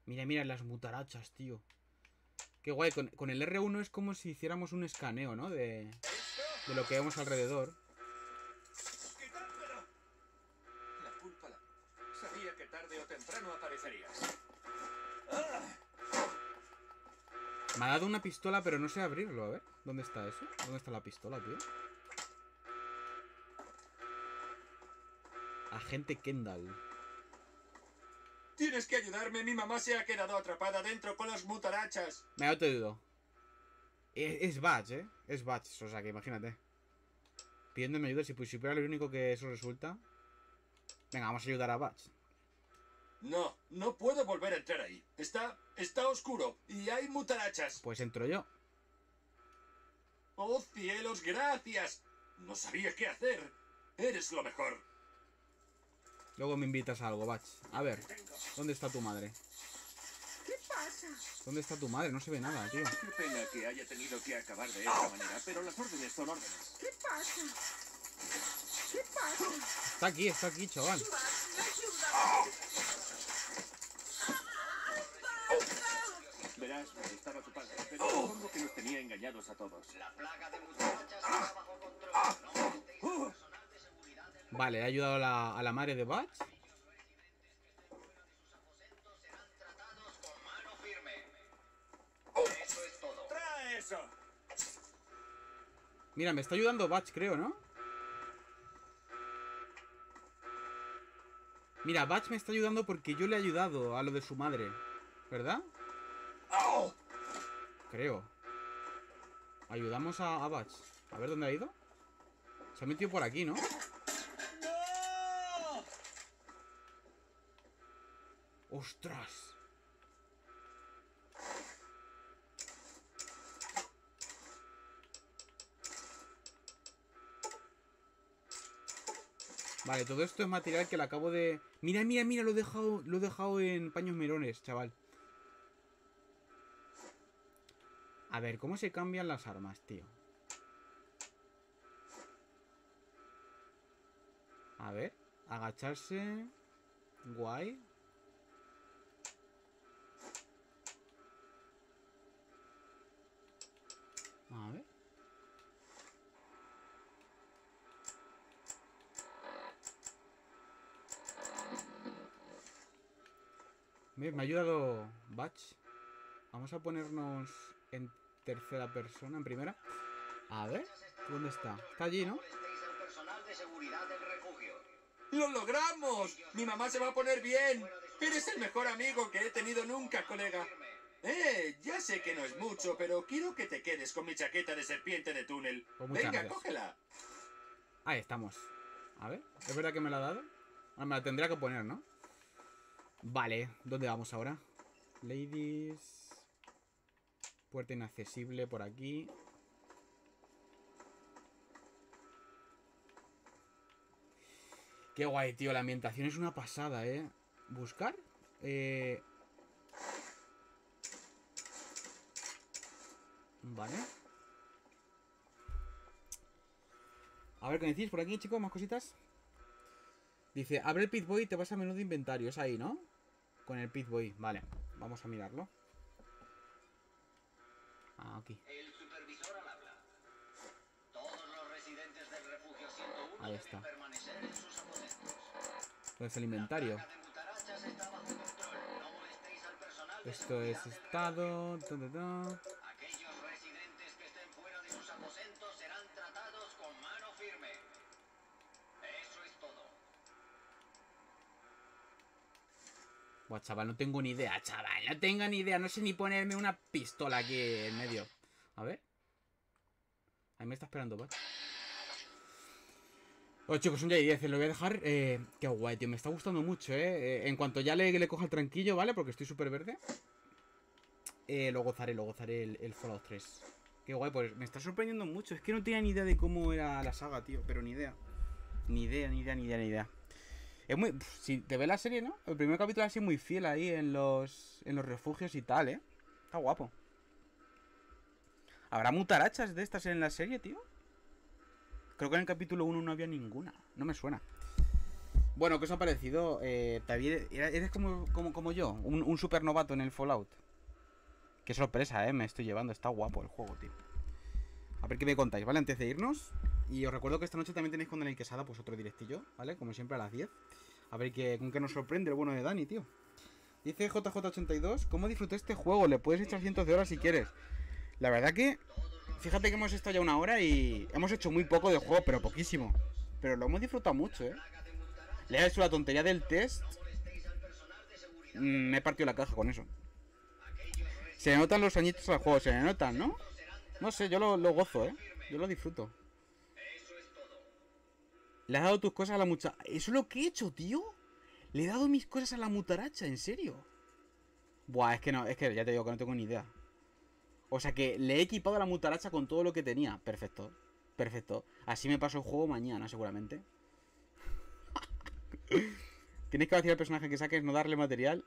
Mira, mira las mutarachas, tío. Qué guay, con el R1 es como si hiciéramos un escaneo, ¿no? De lo que vemos alrededor. Sabía que tarde o temprano aparecerías. ¡Ah! Me ha dado una pistola, pero no sé abrirlo. A ver, ¿dónde está eso? ¿Dónde está la pistola, tío? Agente Kendall. Tienes que ayudarme. Mi mamá se ha quedado atrapada dentro con las mutarachas. Me ha autoayudado. Es Batch, ¿eh? Es Batch, o sea que imagínate. Pidiéndome ayuda, si fuera lo único que eso resulta... Venga, vamos a ayudar a Batch. No, no puedo volver a entrar ahí. Está oscuro y hay mutarachas. Pues entro yo. ¡Oh, cielos, gracias! No sabía qué hacer. Eres lo mejor. Luego me invitas a algo, Batch. A ver, ¿dónde está tu madre? ¿Qué pasa? ¿Dónde está tu madre? No se ve nada, tío. Qué pena que haya tenido que acabar de esta manera, pero las órdenes son órdenes. ¿Qué pasa? ¿Qué pasa? Está aquí, chaval. atrás me gustaba tu padre, pero supongo que nos tenía engañados a todos. La plaga de muchachas está bajo control, ¿no? Vale, ha ayudado a la madre de Butch. Eso es todo. ¡Trae eso! Mira, me está ayudando Butch, creo, ¿no? Mira, Butch me está ayudando porque yo le he ayudado a lo de su madre, ¿verdad? ¡Oh! Creo. Ayudamos a Butch. A ver dónde ha ido. Se ha metido por aquí, ¿no? ¡No! ¡Ostras! Vale, todo esto es material que le acabo de... Mira, mira, mira, lo he dejado en paños melones, chaval. A ver, ¿cómo se cambian las armas, tío? A ver, agacharse. Guay. A ver. Me ha ayudado Butch. Vamos a ponernos en tercera persona, en primera. A ver, ¿dónde está? Está allí, ¿no? ¡Lo logramos! ¡Mi mamá se va a poner bien! ¡Eres el mejor amigo que he tenido nunca, colega! Ya sé que no es mucho, pero quiero que te quedes con mi chaqueta de serpiente de túnel. ¡Venga, cógela! Ahí estamos. A ver, ¿es verdad que me la ha dado? Ah, me la tendría que poner, ¿no? Vale, ¿dónde vamos ahora? Ladies. Puerta inaccesible por aquí. Qué guay, tío, la ambientación es una pasada, ¿eh? ¿Buscar? Vale. A ver, ¿qué decís por aquí, chicos? ¿Más cositas? Dice, abre el Pip-Boy y te vas a menú de inventario. Es ahí, ¿no? Con el Pip-Boy. Vale, vamos a mirarlo. Ah, aquí. El supervisor al habla. Todos los residentes del refugio 101 ahí está. Deben permanecer en sus aposentos. Pues el inventario. La plaga de mutarachas está bajo control. No molestéis al personal de seguridad del refugio. Esto es estado. Aquellos residentes que estén fuera de sus aposentos serán tratados con mano firme. Eso es todo. Buah, chaval, no tengo ni idea, chaval. No tengo ni idea. No sé ni ponerme una pistola aquí en medio. A ver. Ahí me está esperando, ¿vale? Bueno, chicos, un día y 10. Lo voy a dejar. Qué guay, tío. Me está gustando mucho, ¿eh? En cuanto ya le coja el tranquillo, ¿vale? Porque estoy súper verde. Lo gozaré el Fallout 3. Qué guay, pues me está sorprendiendo mucho. Es que no tenía ni idea de cómo era la saga, tío. Pero ni idea. Ni idea. Es muy... Si te ves la serie, ¿no? El primer capítulo ha sido muy fiel ahí en los refugios y tal, ¿eh? Está guapo. ¿Habrá mutarachas de estas en la serie, tío? Creo que en el capítulo 1 no había ninguna. No me suena. Bueno, ¿qué os ha parecido? También eres como yo, un super novato en el Fallout. Qué sorpresa, ¿eh? Me estoy llevando. Está guapo el juego, tío. A ver qué me contáis, ¿vale? Antes de irnos. Y os recuerdo que esta noche también tenéis con Daniel Quesada pues otro directillo, ¿vale? Como siempre a las 10. A ver con qué nos sorprende el bueno de Dani, tío. Dice JJ82, ¿cómo disfruté este juego? Le puedes echar cientos de horas si quieres. La verdad que... Fíjate que hemos estado ya una hora y... Hemos hecho muy poco de juego, pero poquísimo. Pero lo hemos disfrutado mucho, ¿eh? Le he hecho la tontería del test. Me he partido la caja con eso. Se notan los añitos al juego, se notan, ¿no? No sé, yo lo gozo, ¿eh? Yo lo disfruto. Le has dado tus cosas a la muchacha. ¿Eso es lo que he hecho, tío? Le he dado mis cosas a la mutaracha, ¿en serio? Buah, es que no, es que ya te digo que no tengo ni idea. O sea que le he equipado a la mutaracha con todo lo que tenía. Perfecto, perfecto. Así me paso el juego mañana, seguramente. Tienes que vaciar al personaje que saques, no darle material.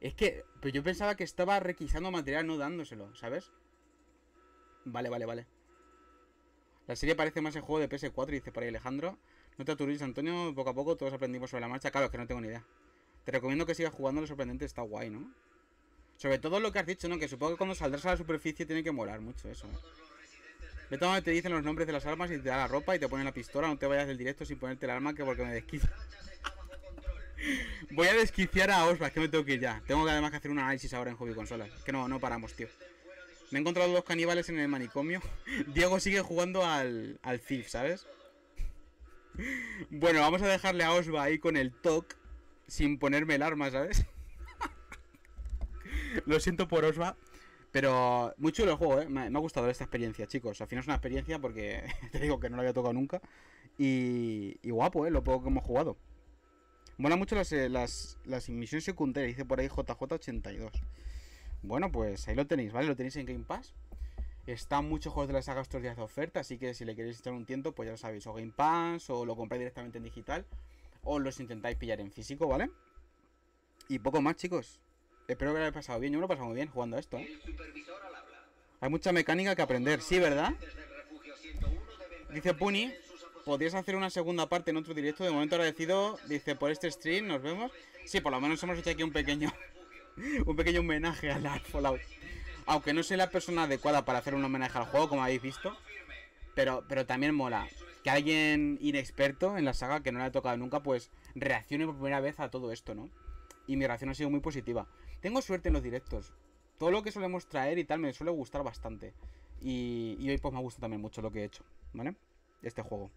Es que, pero yo pensaba que estaba requisando material, no dándoselo, ¿sabes? Vale. La serie parece más el juego de PS4, dice por ahí Alejandro. No te aturís, Antonio, poco a poco todos aprendimos sobre la marcha. Claro, es que no tengo ni idea. Te recomiendo que sigas jugando, lo sorprendente está guay, ¿no? Sobre todo lo que has dicho, ¿no? Que supongo que cuando saldrás a la superficie tiene que molar mucho eso, ¿no? Ve donde te dicen los nombres de las armas y te da la ropa y te ponen la pistola. No te vayas del directo sin ponerte el arma, que porque me desquicio. Voy a desquiciar a Osva, que me tengo que ir ya. Tengo que además que hacer un análisis ahora en Hobby Consolas. Que no paramos, tío. Me he encontrado dos caníbales en el manicomio. Diego sigue jugando al Thief, ¿sabes? Bueno, vamos a dejarle a Osva ahí con el TOC sin ponerme el arma, ¿sabes? Lo siento por Osva. Pero muy chulo el juego, ¿eh? Me ha gustado esta experiencia, chicos. Al final es una experiencia porque te digo que no la había tocado nunca. Y guapo, ¿eh? Lo poco que hemos jugado. Mola mucho las misiones secundarias. Dice por ahí JJ82. Bueno, pues ahí lo tenéis, ¿vale? Lo tenéis en Game Pass. Están muchos juegos de la saga estos días de oferta. Así que si le queréis echar un tiento, pues ya lo sabéis. O Game Pass, o lo compráis directamente en digital. O los intentáis pillar en físico, ¿vale? Y poco más, chicos. Espero que lo hayáis pasado bien. Yo me lo he pasado muy bien jugando a esto, ¿eh? Hay mucha mecánica que aprender, sí, ¿verdad? Dice Puni, podrías hacer una segunda parte en otro directo. De momento agradecido, dice, por este stream. Nos vemos. Sí, por lo menos hemos hecho aquí un pequeño homenaje a la Fallout. Aunque no soy la persona adecuada para hacer un homenaje al juego, como habéis visto. Pero también mola que alguien inexperto en la saga, que no la ha tocado nunca, pues reaccione por primera vez a todo esto, ¿no? Y mi reacción ha sido muy positiva. Tengo suerte en los directos. Todo lo que solemos traer y tal me suele gustar bastante. Y hoy pues me gusta también mucho lo que he hecho, ¿vale? Este juego.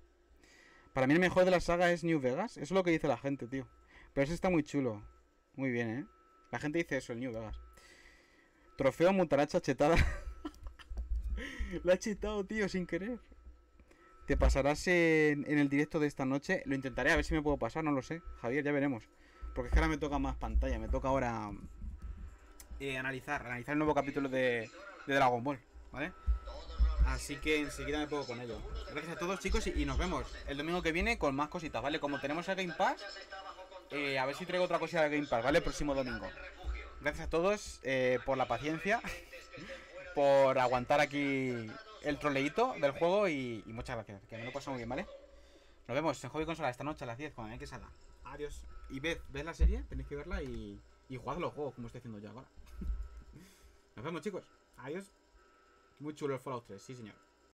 Para mí el mejor de la saga es New Vegas. Eso es lo que dice la gente, tío. Pero ese está muy chulo. Muy bien, ¿eh? La gente dice eso, el New Vegas. Trofeo mutaracha chetada. Lo ha chetado, tío, sin querer. Te pasarás en el directo de esta noche. Lo intentaré, a ver si me puedo pasar, no lo sé. Javier, ya veremos. Porque es que ahora me toca más pantalla, me toca ahora analizar el nuevo capítulo de Dragon Ball, ¿vale? Así que enseguida me pongo con ello. Gracias a todos, chicos, y nos vemos el domingo que viene con más cositas, ¿vale? Como tenemos el Game Pass, a ver si traigo otra cosita de Game Pass, ¿vale? El próximo domingo. Gracias a todos por la paciencia, por aguantar aquí el troleíto del juego y muchas gracias, que me lo he pasado muy bien, ¿vale? Nos vemos en Hobby Consola esta noche a las 10 con X Sala. Adiós. Y ves la serie, tenéis que verla y jugad los juegos como estoy haciendo yo ahora. Nos vemos, chicos. Adiós. Muy chulo el Fallout 3, sí señor.